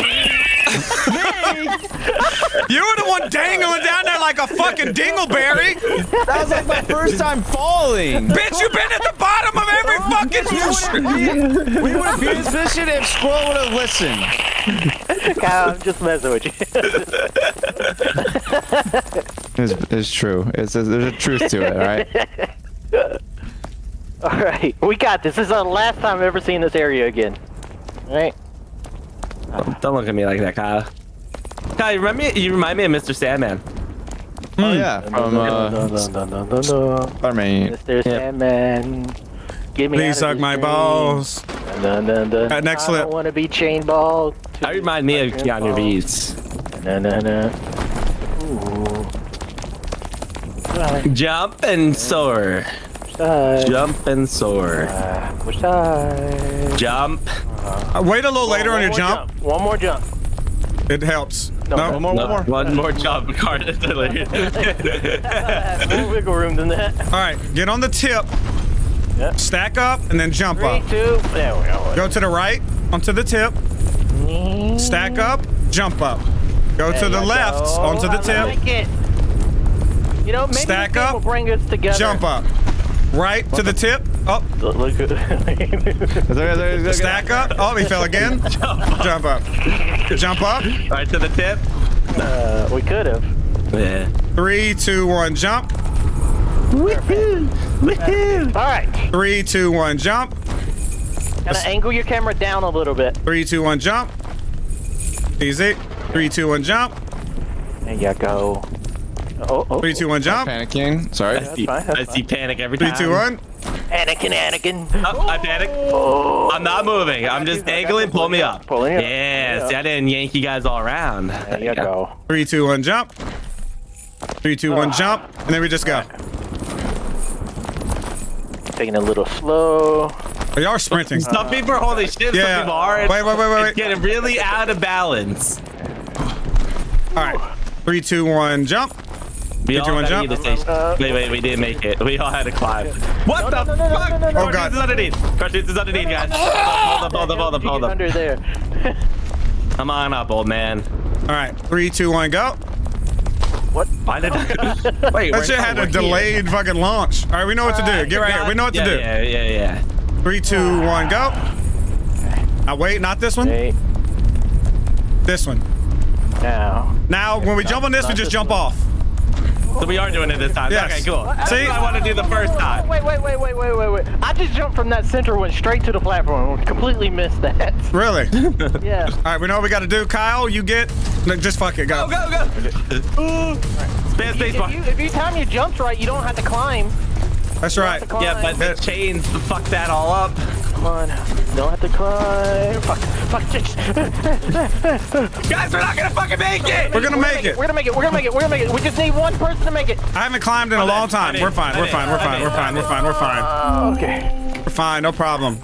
You were the one dangling down there like a fucking dingleberry. That was like my first time falling. Bitch, you've been at the bottom of every fucking. We would have been in this position if Squirrel would have listened. Kyle, I'm just messing with you. It's true. There's a truth to it, all right? Alright, we got this. This is the last time I've ever seen this area again. Alright. Don't look at me like that, Kyle. Kyle, you remind me of Mr. Sandman. Oh, yeah. From, Mr. Sandman. Give me Please suck my balls. Next flip. I don't want to be chain ball. That reminds me of Keanu Reeves. Jump and soar. Jump and soar. Jump. Wait a little later on your jump. One more jump. It helps. No, one more. One more jump. More wiggle room than that. All right, get on the tip. Yep. Stack up and then jump up. 3, 2. There we go. Go to the right onto the tip. Stack up. Jump up. Go to the left onto the tip. You know, maybe stack up. Will bring us together. Jump up. Right to the tip. Up. Stack up. Oh, he fell again. Jump up. Jump up. Right to the tip. We could have. Yeah. 3, 2, 1, jump. Woohoo! Woohoo! All right. 3, 2, 1, jump. Gotta angle your camera down a little bit. 3, 2, 1, jump. Easy. 3, 2, 1, jump. There you go. Oh, 3, 2, 1, jump. I'm panicking. Sorry. I see panic every time. 3, 2, 1. Anakin, Anakin. Oh, I panic. Oh. I'm not moving. I'm just dangling. Pull me up. Pulling up. Yeah, see, I didn't yank you guys all around. There you go. 3, 2, 1, jump. 3, 2, 1, jump. And then we just go. Taking a little slow. We are sprinting. Some people are holding shit. Yeah. Some people aren't. Wait. It's getting really out of balance. All right. 3, 2, 1, jump. Wait, we didn't make it. We all had to climb. What the fuck? Oh god. CaRtOoNz is underneath. CaRtOoNz is underneath, guys. Hold up. Under there. Come on up, old man. All right, 3, 2, 1, go. What? Why did I? Wait, that shit had a delayed fucking launch. All right, we know what to do. Get right here. We know what to do. Yeah. 3, 2, 1, go. Now wait, not this one. Wait. This one. Now. Now, when we jump on this, we just jump off. So we are doing it this time. Yes. Okay, cool. See? I want to do the first time. Wait. I just jumped from that center, went straight to the platform. Completely missed that. Really? Yeah. All right, we know what we got to do. Kyle, you get... No, just fuck it. Go. Go. Right. Spin space bar. If you time your jumps right, you don't have to climb. That's right. Climb. Yeah, but the chains fuck that all up. Come on. Don't have to climb. Fuck. Guys, we're not gonna fucking make it! We're gonna make it! We're gonna make it. We just need one person to make it. I haven't climbed in a long time. We're fine. We're fine. Okay. We're fine, no problem.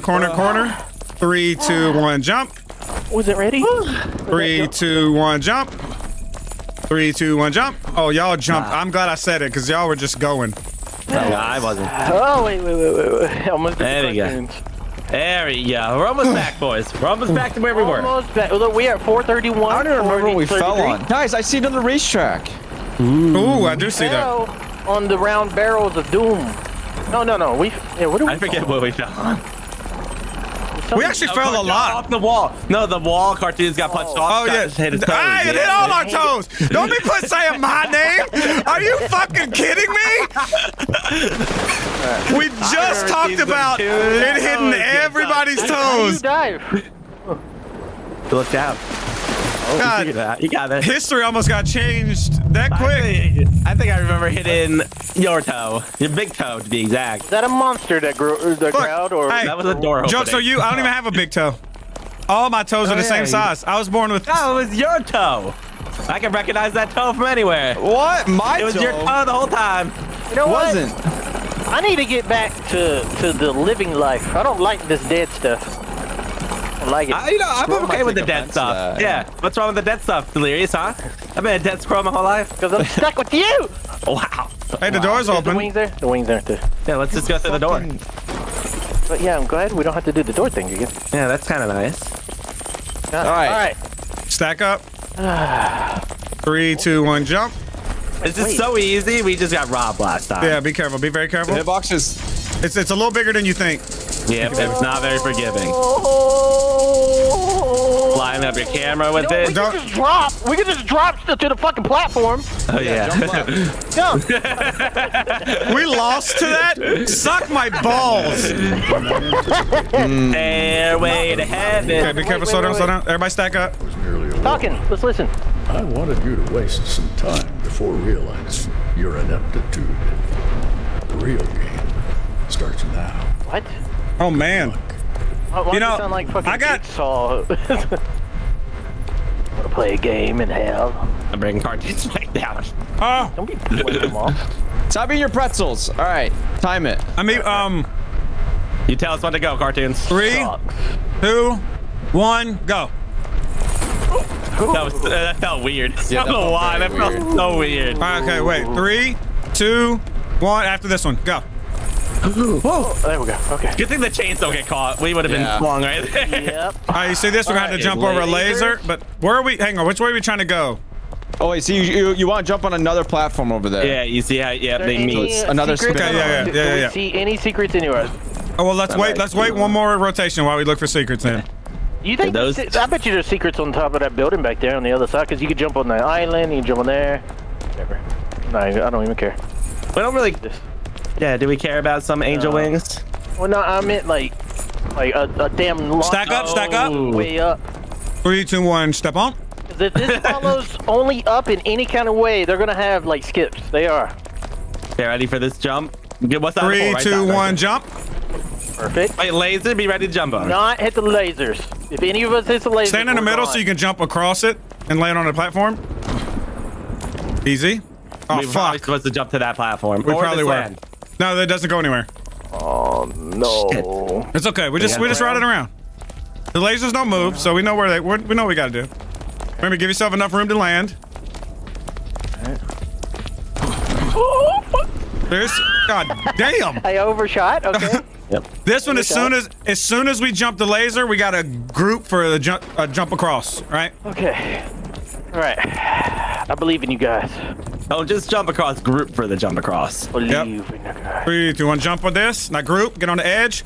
Corner. 3, 2, 1, jump. Was it ready? 3, 2, 1, jump. 3, 2, 1, jump. Oh, y'all jumped. I'm glad I said it, because y'all were just going. No, I wasn't. Oh, wait. Almost there we go. There we go. We're almost back, boys. We're almost back to where we were. Almost back. Look, we are at 431. I don't even remember what we fell on. Guys, I see another racetrack. Ooh, I do see that. On the round barrels of doom. No. I forget what we fell on. We actually fell a lot. Off the wall. No, the wall. CaRtOoNz got punched off. Oh, yeah. Hit his toes. I hit all our toes. Don't be saying my name. Are you fucking kidding me? We just talked about it hitting everybody's toes. Looked out. God, you got it. History almost got changed that quick. I think I remember hitting your toe, your big toe to be exact. Is that a monster that grew the crowd, or that was a door opening? Jokes on you. I don't even have a big toe. All my toes are the same size. I was born with. No, it was your toe. I can recognize that toe from anywhere. What? My toe? It was your toe the whole time. You know what? It wasn't. I need to get back to the living life. I don't like this dead stuff. Like it. I'm okay with the dead stuff. Yeah. What's wrong with the dead stuff? Delirious, huh? I've been a dead squirrel my whole life. Because I'm stuck with you. Wow. Hey, the door's open. The wings there? The wings aren't there. Yeah, let's just go through the door. But yeah, I'm glad we don't have to do the door thing again. Yeah, that's kind of nice. All right. Stack up. 3, 2, 1, jump. This is so easy. We just got robbed last time. Yeah, be careful. Be very careful. The hitbox is... It's a little bigger than you think. Yeah, it's not very forgiving. Flying up your camera with it. We can just drop to the fucking platform. Oh, yeah. Jump. We lost to that? Suck my balls. Airway to heaven. Okay, be careful. Slow down. Everybody stack up. Talking. Let's listen. I wanted you to waste some time before realizing your ineptitude. The real game starts now. What? Oh man, you know, sound like I got Saw. Want to play a game in hell? I'm bringing CaRtOoNz back down. Oh, don't be putting them off. Stop eating your pretzels. All right, time it. I mean, you tell us when to go, CaRtOoNz. 3, 2, 1, go. That felt weird. Yeah, I don't know why. That felt so weird. Right, okay, wait. 3, 2, 1. After this one, go. Whoa. There we go. Okay. Good thing the chains don't get caught. We would have been flung right there. Yep. All right, you see this? We're going to have to jump over a laser. But where are we? Hang on. Which way are we trying to go? Oh, wait. See, you want to jump on another platform over there. Yeah, you see how they meet. So another spin. Okay, yeah. Do we see any secrets anywhere? Oh, well, let's wait. Let's wait one more rotation while we look for secrets then. You think those? I bet you there's secrets on top of that building back there on the other side because you could jump on the island. You can jump on there. Whatever. No, I don't even care. We don't really... Yeah, do we care about some angel wings? Well, no, I meant like a damn long... Stack up. Way up. 3, 2, 1, step on. If this follows Only Up in any kind of way, they're going to have, like, skips. They are. Okay, ready for this jump? What's that? 3, 2, 1, jump. Perfect. Wait, laser, be ready to jump on. Not hit the lasers. If any of us hits the laser, stand in the middle so you can jump across it and land on the platform. Easy. Oh, fuck. We're supposed to jump to that platform. We probably were. No, that doesn't go anywhere. Oh no! Shit. It's okay. We just riding around. The lasers don't move, so we know where we know what we gotta do. Remember, give yourself enough room to land. All right. Oh, fuck. God damn! I overshot. Okay. Yep. This one, as soon as we jump the laser, we got a group for the jump across, right? Okay. All right. I believe in you guys. Oh, just jump across. Group for the jump across. Believe in you guys. 3, 2, 1, jump on this. Now group, get on the edge.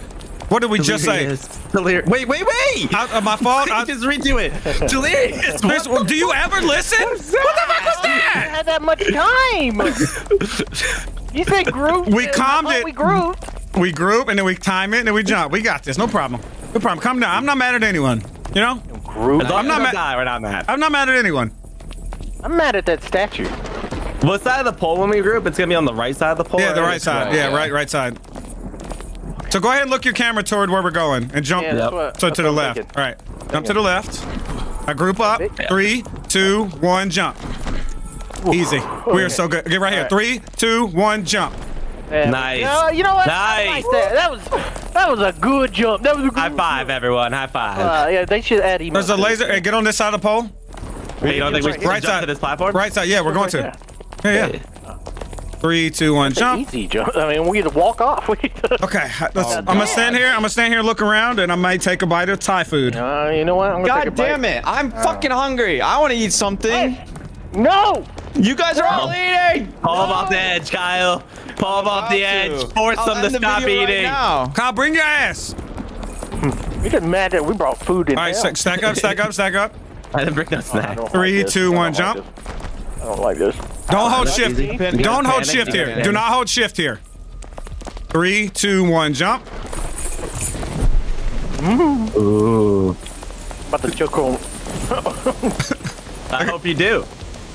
What did we Delirious. Just say? Delirious. Wait, wait, wait! My fault. I just redo it. Delirious. Do you ever listen? What the fuck was that? I had that much time. You said group. We calmed it. We group. We group and then we time it and then we jump. We got this. No problem. No problem. Calm down. I'm not mad at anyone. You know? Group. I'm not mad. I'm not mad at anyone. I'm mad at that statue. What side of the pole when we group? It's gonna be on the right side of the pole. Yeah, the right side. Right, yeah, right side. So go ahead and look your camera toward where we're going and jump to the left. All right, jump to the left. I group up. 3, 2, 1, jump. Easy. We are so good. Get right here. 3, 2, 1, jump. Nice. You know what? Nice. That was a good jump. That was a good jump. High five, everyone. High five. Yeah, they should add emotes. There's a laser. Hey, get on this side of the pole. Wait, you don't think we can jump to this platform? Right side. Yeah, we're going to. Yeah, yeah. 3, 2, 1, jump. Easy jump. I mean, we need to walk off. Okay, I'm gonna stand here. I'm gonna stand here, look around, and I might take a bite of Thai food. You know what? I'm gonna take a bite. God damn it! I'm fucking hungry. I want to eat something. Hey. No! You guys are all eating. Pull them off the edge, Kyle. Pull them off the edge. Force them to stop eating. Right, Kyle, bring your ass. You're just mad that we brought food in. All right, stack up, stack up, stack up. I didn't bring no snack. 3, 2, 1, jump. I don't like this. Don't hold shift. Don't hold shift here. Do not hold shift here. 3, 2, 1, jump. Ooh. About to choke on. I hope you do.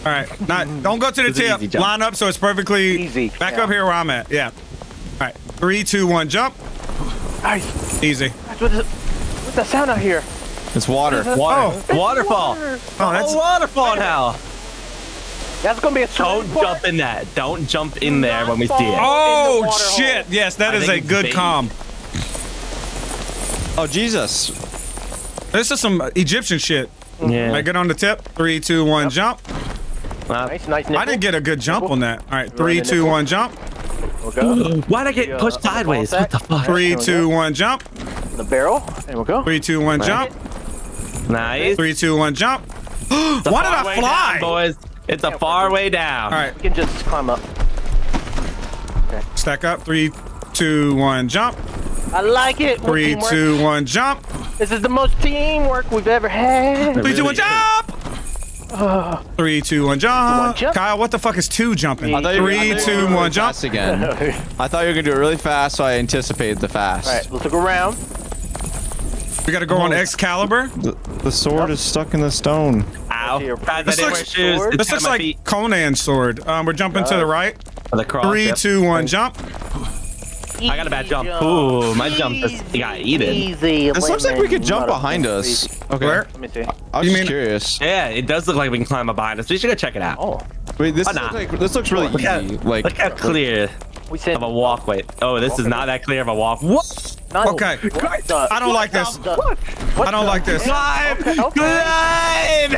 All right. Not, don't go to the tip. Line up so it's perfectly easy. Back up here where I'm at. Yeah. All right. 3, 2, 1, jump. Nice. Easy. What's that sound out here? It's water. Water. Oh. Waterfall. Water. Oh, that's a waterfall now. That's gonna be a don't part. Jump in that. Don't jump in there when we see it. Oh shit! Hole. Yes, that is a good calm. Oh Jesus! This is some Egyptian shit. Yeah. Right, get on the tip. 3, 2, 1, jump. Nice, nice. I didn't get a good jump on that. All right, 3, 2, 1, jump. We'll go. Why'd I get pushed sideways? What the fuck? 3, 2, 1, jump. The barrel. And we'll go. 3, 2, 1, jump. Nice. 3, 2, 1, jump. Why did I fly, boys? It's a far way down. All right. You can just climb up. Okay. Stack up. 3, 2, 1, jump. I like it. 3, 2, 1, jump. This is the most teamwork we've ever had. 3, 2, 1, jump. 3, 2, 1, jump. Kyle, what the fuck is two jumping? 3, 2, 1, jump. Again. I thought you were going to do it really fast, so I anticipated the fast. All right. Let's look around. We got to go on Excalibur. The sword is stuck in the stone. Ow. This looks like Conan's sword. We're jumping to the right. The cross, 3, 2, 1, jump. I got a bad jump. Ooh, my jump just got eaten. Easy. This looks like we could jump behind us. Okay. Where? Let me see. I was just curious. Yeah, it does look like we can climb behind us. We should go check it out. Oh. Wait, this looks really easy. Look how clear of a walkway. Oh, this is not that clear of a walk. What? Okay. I don't like this. I don't like this. Climb!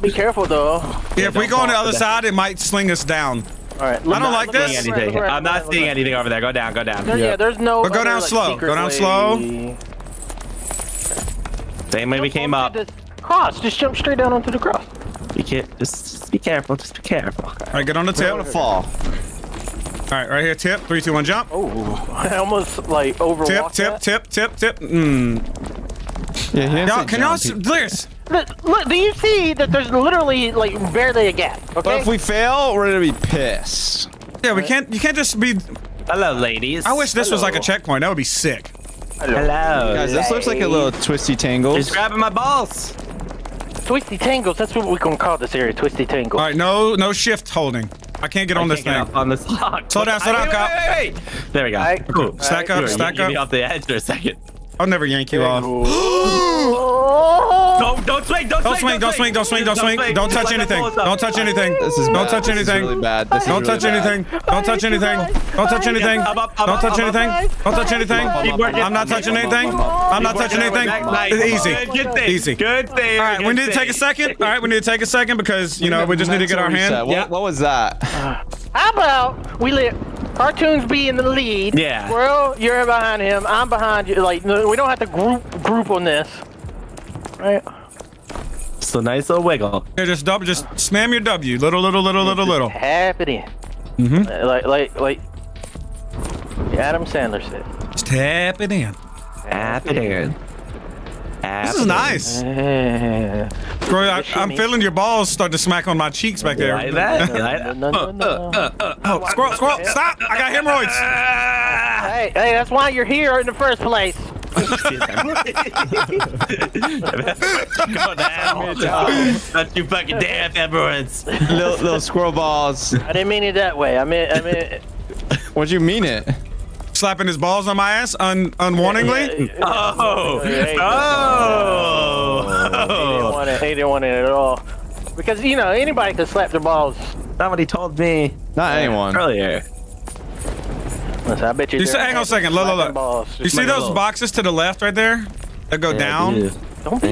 Be careful though. Yeah, if we go on the other side, it might sling us down. All right. I don't like this. I'm not seeing anything over there. Go down. Go down. Yeah, there's no. But go down slow. Go down slow. Same way we came up. Cross. Just jump straight down onto the cross. You can't. Just be careful. Just be careful. All right. Get on the tail to fall. All right, right here, tip. 3, 2, 1, jump. Oh, I almost like overwalked. Tip. Yeah, can y'all look, do you see that there's literally like barely a gap? Okay. But if we fail, we're gonna be pissed. Yeah, we can't. You can't just be. Hello, ladies. I wish this was like a checkpoint. That would be sick. Hello, guys. This looks like a little twisty tangle. Just grabbing my balls. Twisty tangles. That's what we're gonna call this area. Twisty tangles. All right, no shift holding. I can't get on this thing. Slow down, Kyle. Wait. There we go. Cool. Stack up. Me off the edge for a second. I'll never yank you off. Don't swing. Don't touch anything. Don't touch anything. Don't touch anything. Don't touch anything. Don't touch anything. Don't touch anything. Don't touch anything. Don't touch anything. I'm not touching anything. I'm not touching anything. Easy. Good thing. All right, we need to take a second. All right, we need to take a second because, you know, we just need to get our hand. What was that? How about we let CaRtOoNz be in the lead? Yeah. Squirrel, you're behind him. I'm behind you. Like, we don't have to group on this. Right. Just a nice little wiggle. Here, just double, just slam your W. Little. Tap it in. Mm-hmm. Like Adam Sandler said. Just tap it in. Tap it in. This is nice. Bro, I'm feeling your balls start to smack on my cheeks back there. Like that? Oh, Squirrel, stop! I got hemorrhoids. Hey, that's why you're here in the first place. Come on down. Not you fucking damn hemorrhoids. Little squirrel balls. I didn't mean it that way. I mean. What'd you mean it? Slapping his balls on my ass unwarningly? Oh! He didn't want it at all. Because, you know, anybody could slap their balls. Somebody told me. Not anyone. Earlier. Listen, I bet you hang on a second. Look. You see those boxes to the left right there? That go down? Dude. Don't be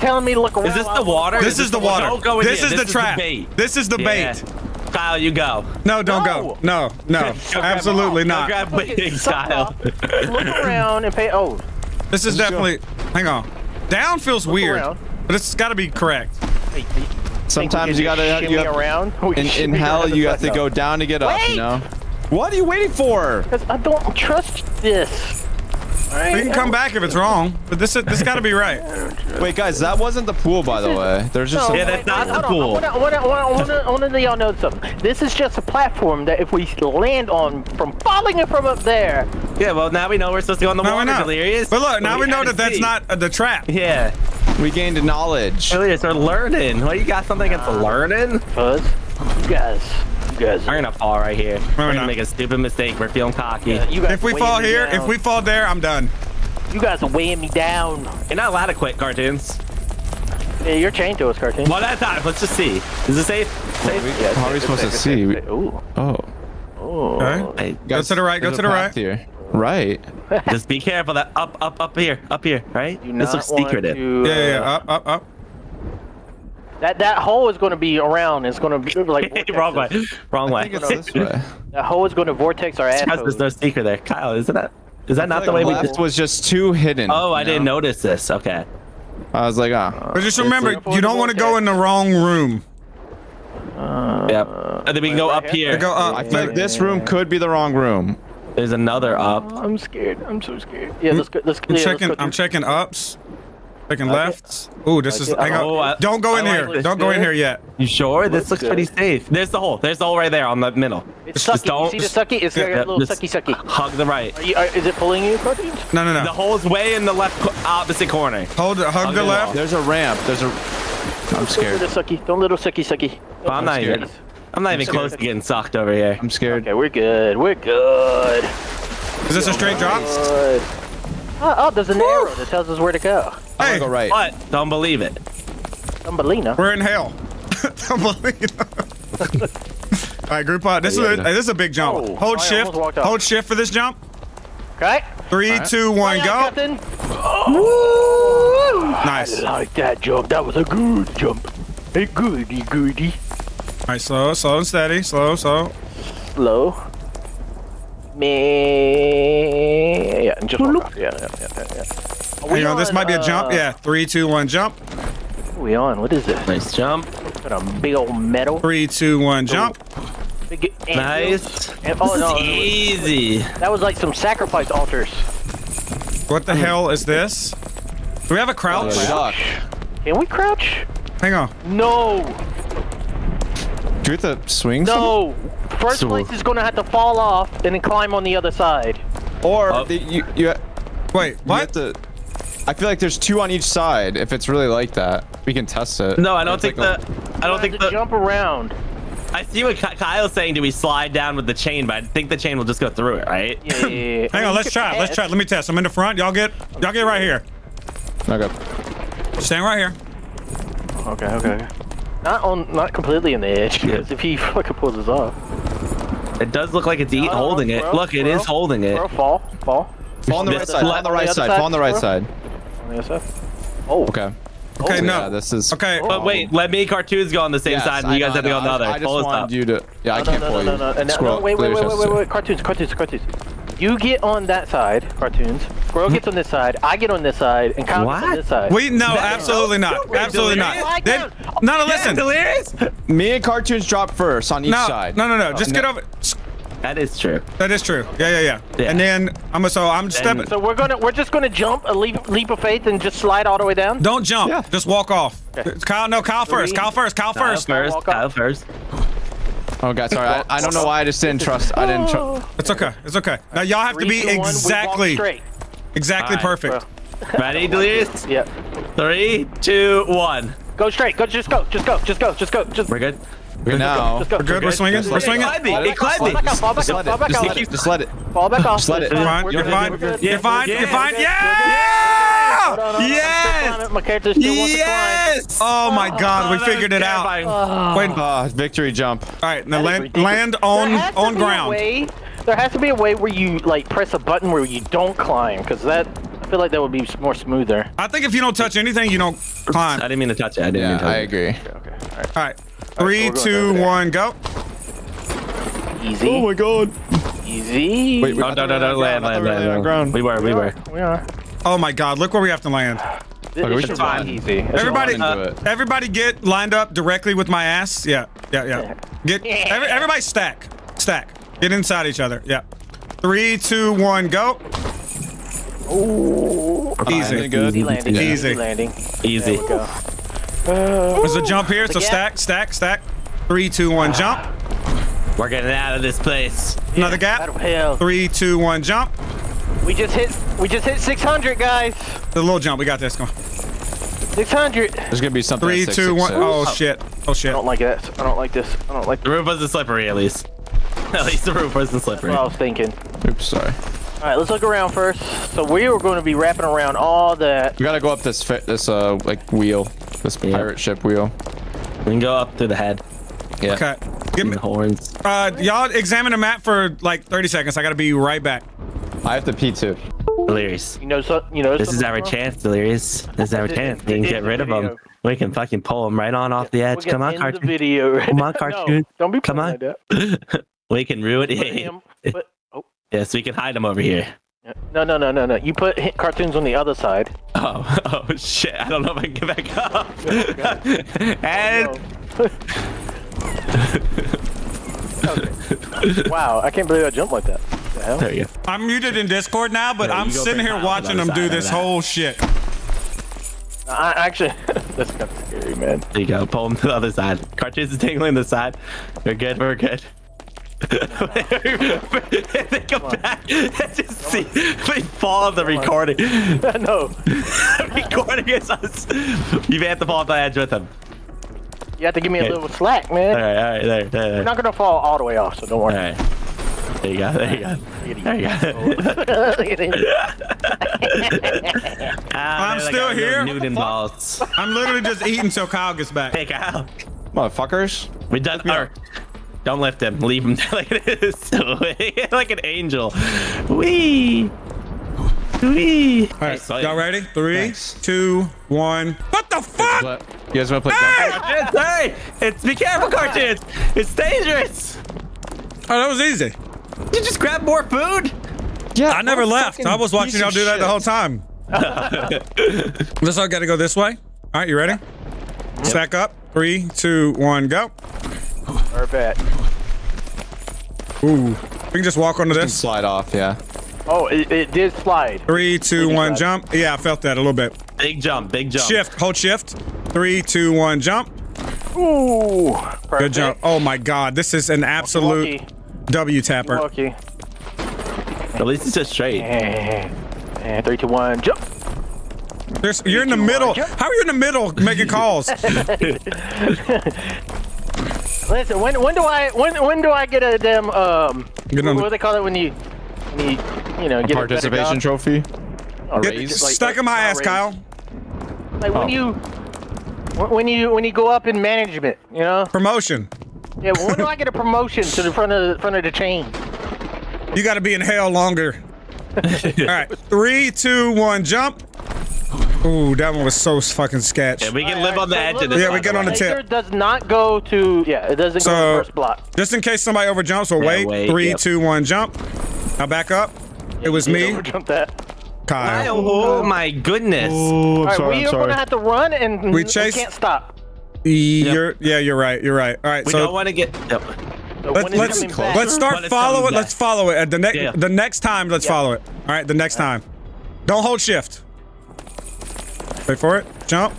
telling me to look around. Is this the water? This is the water. Don't go in here. This is the trap. This is the bait. Kyle, you go. No, don't go. No. Absolutely not. Go grab wigs, Kyle. Look around and pay. Oh. This is definitely. Hang on. Down feels weird, but it's got to be correct. Sometimes you got to shimmy around. In hell, you have to go down to get up. You know. What are you waiting for? Because I don't trust this. We can come back if it's wrong, but this got to be right. Wait, guys, that wasn't the pool, by the way. There's just that's not the pool. I want to y'all know something. This is just a platform that if we land on from falling in from up there. Yeah, well now we know we're supposed to go on the water. Delirious. But look, now we know that that's not the trap. Yeah, we gained knowledge. Delirious, we're learning. Well, you got something against learning? Fuzz, you guys. We're gonna fall right here. We're gonna make a stupid mistake. We're feeling cocky. Yeah, if we fall here, if we fall there, I'm done. You guys are weighing me down. You're not allowed to quit, CaRtOoNz. Yeah, you're chained to us, CaRtOoNz. Well, that's not. Let's just see. Is it safe? How are we supposed to see? Oh. Okay. Go to the right. Go to the right. Here. Right. Just be careful. That up here. Right. This looks secretive. Yeah. Up. That hole is going to be around. It's going to be like wrong way. This way. That hole is going to vortex our ass. There's no secret there, Kyle. Is that not the way we? This was just too hidden. Oh, I didn't notice this. Okay. I was like, But just remember, you don't want to go in the wrong room. Yep. And then we can go up here. Go up. Like this room could be the wrong room. There's another up. I'm scared. I'm so scared. Yeah, let's go. I'm checking ups. Checking lefts. Ooh, this is. Hang on. Don't go in here. Don't go in here yet. You sure? This looks pretty safe. There's the hole. There's the hole right there on the middle. It's sucky. See the sucky? It's like a little sucky. Hug the right. Is it pulling you, CaRtOoNz? No. The hole is way in the left opposite corner. Hug the left. There's a ramp. I'm scared. Don't little sucky. I'm not even close to getting sucked over here. I'm scared. Okay, we're good. Is this a straight drop? Oh, there's an arrow that tells us where to go. Hey, go right. But don't believe it. Thumbelina. We're in hell. Thumbelina. All right, group up. This is a big jump. Hold shift for this jump. Okay. 3, 2, 1, go. Oh. Nice. I like that jump. That was a good jump. A goody. All right, slow and steady. Slow. Me. Yeah, just walk off. Yeah. Hang on, this might be a jump. Yeah, 3, 2, 1, jump. We on? What is this? Nice jump. Got a big old metal. 3, 2, 1, jump. Nice. This is easy. That was like some sacrifice altars. What the hell is this? Do we have a crouch? Can we crouch? Hang on. No. Do we have to swing? No. First place is gonna have to fall off and then climb on the other side. Or wait, what? I feel like there's 2 on each side. If it's really like that, we can test it. No, I don't think that. I don't think the jump around. I see what Kyle's saying. Do we slide down with the chain? But I think the chain will just go through it, right? Yeah. Hang on, let's try. Let me test. I'm in the front. Y'all get right here. Okay. Stand right here. Okay. Not completely in the edge. Because if he fucking pulls us off, it does look like it's holding it. Look, it is holding it. Fall. Fall on the right side. Fall on the right side. Oh. Okay. No. Yeah, this is. Okay. But wait, let me CaRtOoNz go on the same side, and you guys have to go on the other. I just wanted you to. Yeah, I can't pull you. No. Wait, CaRtOoNz. You get on that side, CaRtOoNz. Squirrel gets on this side, I get on this side, and Kyle gets on this side. Wait, no, absolutely not. Absolutely not. No, listen. Delirious? Me and CaRtOoNz drop first on each side. No. Just get over. That is true. That is true. Yeah. And then I'm stepping. So we're just gonna jump a leap of faith and just slide all the way down. Don't jump. Yeah. Just walk off. Okay. Kyle first. Oh God, sorry. I don't know why I just didn't trust. I didn't trust. It's okay. It's okay. Now y'all have to be exactly perfect. Bro. Ready, Delirious? Yep. Yeah. 3, 2, 1. Go straight. Go. Just go. Just go. Just go. Just go. Just. We're good. We're now. We're good. We're swinging. We're swinging. It climbed me. Just let it. Fall back off. Just let it. You're fine. You're fine. Yeah! Yes! My character still wants to climb. Yes! Oh my God, we figured it out. Wait. Victory jump. All right, now land on ground. There has to be a way where you like press a button where you don't climb, because that. I feel like that would be more smoother. I think if you don't touch anything, you don't climb. I didn't mean to touch it. I agree. Okay. All right. 3, 2, 1, go. Easy. Oh my God. Easy. Wait, no, land. We were. Oh my God, look where we have to land. Okay, we should find easy. Everybody get lined up directly with my ass. Yeah. Everybody stack. Get inside each other, yeah. 3, 2, 1, go. Ooh. Easy. Good. Easy landing. There we go. There's a jump here, so stack. 3, 2, 1, jump. We're getting out of this place. Another gap. 3, 2, 1, jump. We just hit 600, guys. The little jump. We got this. Come on. 600. There's gonna be something. 3, 2, 1. Oh shit. I don't like that. I don't like this. I don't like. The roof wasn't slippery, at least. At least the roof wasn't slippery. That's what I was thinking. Oops, sorry. All right, let's look around first. So we were going to be wrapping around all that. We gotta go up this pirate ship wheel. We can go up to the head. Yeah. Okay. Give me horns. Y'all examine the map for like 30 seconds. I gotta be right back. I have to pee too. Delirious. This is our chance, Delirious. This is our chance. We can get rid of them. We can fucking pull them right on off the edge. Come on, CaRtOoNz. Come on, CaRtOoNz. Don't be playing like that. We can ruin it. Yeah, so we can hide them over here. No. You put CaRtOoNz on the other side. Oh shit! I don't know if I can get back up. Okay. Wow, I can't believe I jumped like that. What the hell? There you go. I'm muted in Discord now, but I'm sitting here watching them do this whole shit. I actually, that's kind of scary, man. There you go. Pull them to the other side. CaRtOoNz is dangling the side. We're good. They come back and just see we fall off the recording. No. Recording is us. You have to fall off the edge with them. You have to give me a little slack, man. Alright, there. We're not gonna fall all the way off, so don't worry. Alright. There you go. I'm still here. Newton balls. I'm literally just eating till Kyle gets back. Hey Kyle. Motherfuckers. We done our... Don't lift him. Leave him like this. Like an angel. Wee. All right, y'all ready? 3, 2, 1. What the fuck? You guys want to play? Hey! It's be careful, CaRtOoNz. It's dangerous. Oh, that was easy. You just grab more food. Yeah. I never left. I was watching y'all do that the whole time. Let's all gotta go this way. All right, you ready? Yep. Stack up. 3, 2, 1, go. Bet. Ooh. We can just walk onto this. Slide off, yeah. Oh, it did slide. 3, 2, 1, jump. Yeah, I felt that a little bit. Big jump. Shift. Hold shift. 3, 2, 1, jump. Ooh. Perfect. Good jump. Oh my God, this is an absolute W tapper. Okay. At least it's just straight. And 3, 2, 1, jump. You're in the middle. How are you in the middle making calls? Listen, when do I get a damn what do they call it when you get a participation trophy? Stuck in my ass, Kyle. Like when you go up in management, you know? Promotion. Yeah, when do I get a promotion to the front of the chain? You got to be in hell longer. All right, 3, 2, 1, jump. Ooh, that one was so fucking sketch. Yeah, we can live on the edge of this. Yeah, we get on the tip. It doesn't go to the first block. Just in case somebody overjumps, we'll wait. 3, 2, 1, jump. Now back up. It was me. Jump that. Kyle. Oh my goodness. Oh, I'm sorry, we're gonna have to run and we can't stop. You're right. You're right. All right. We don't want to get. No. Let's start following. Let's follow it. The next time, let's follow it. All right. The next time. Don't hold shift. Wait for it. Jump.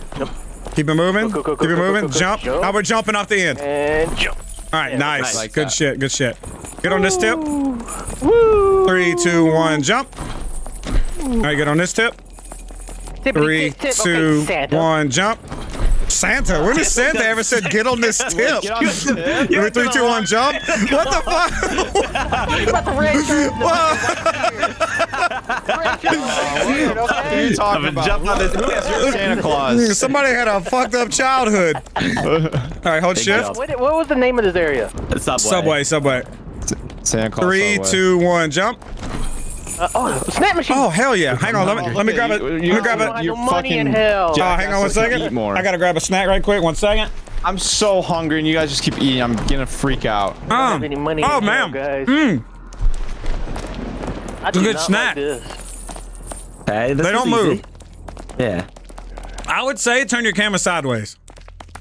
Keep it moving. Keep it moving. Jump. Now we're jumping off the end. And jump. All right. Nice. Like good shit. Good shit. Get on this tip. Woo. 3, 2, 1, jump. All right, get on this tip. Tippity, 3, 2, 1, jump. Santa? When has Santa ever said get on this tip? 3, 2, 1, jump. What the fuck? What are you talking about? Somebody had a fucked up childhood. All right, hold shift. What was the name of this area? Subway. 3, 2, 1, jump. Snap machine! Oh hell yeah! Hang on, let me grab it. Oh, hang on 1 second. I gotta grab a snack right quick. 1 second. I'm so hungry, and you guys just keep eating. I'm gonna freak out. I don't have any money in hell, guys. It's a good snack. Like they don't move. Yeah. I would say turn your camera sideways.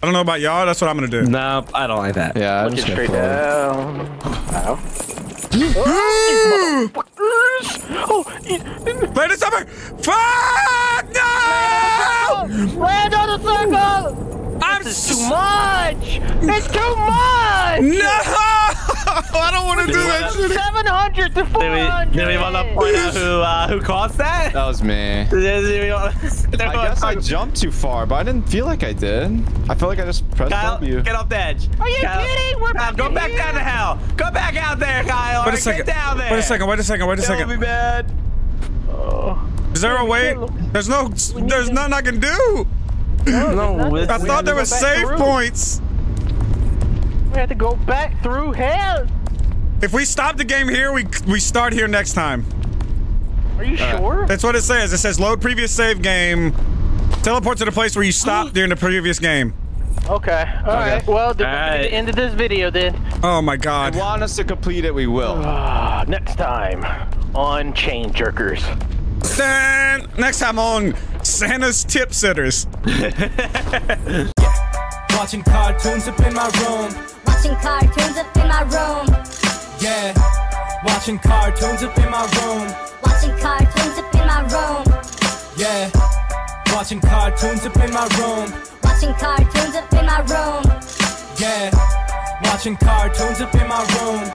I don't know about y'all. That's what I'm gonna do. No, I don't like that. Yeah, I'm just straight down. Wow. Play summer! Fuck no! Land on the circle! This is too much! It's too much! No! I don't want to do that shit. 700 to 400! Did we want to point out who caused that? That was me. I guess I jumped too far, but I didn't feel like I did. I feel like I just pressed W. Get off the edge. Are you kidding? We're back here. Go back down to hell. Go back out there, Kyle. Wait a second. Get down there. Wait a second. Don't be bad. Oh. Is there a way? There's nothing I can do. No, I thought there were save points. We had to go back through hell. If we stop the game here, we start here next time. Are you sure? That's what it says. It says load previous save game. Teleport to the place where you stopped during the previous game. Okay. All right. Well, this is the end of this video then. Oh my God. If you want us to complete it, we will. Next time on Chain Jerkers. Then next time on Santa's Tip Sitters. Watching cartoons up in my room. Watching cartoons up in my room. Yeah. Watching cartoons up in my room. Watching cartoons up in my room. Yeah. Watching cartoons up in my room. Watching cartoons up in my room. Yeah. Watching cartoons up in my room.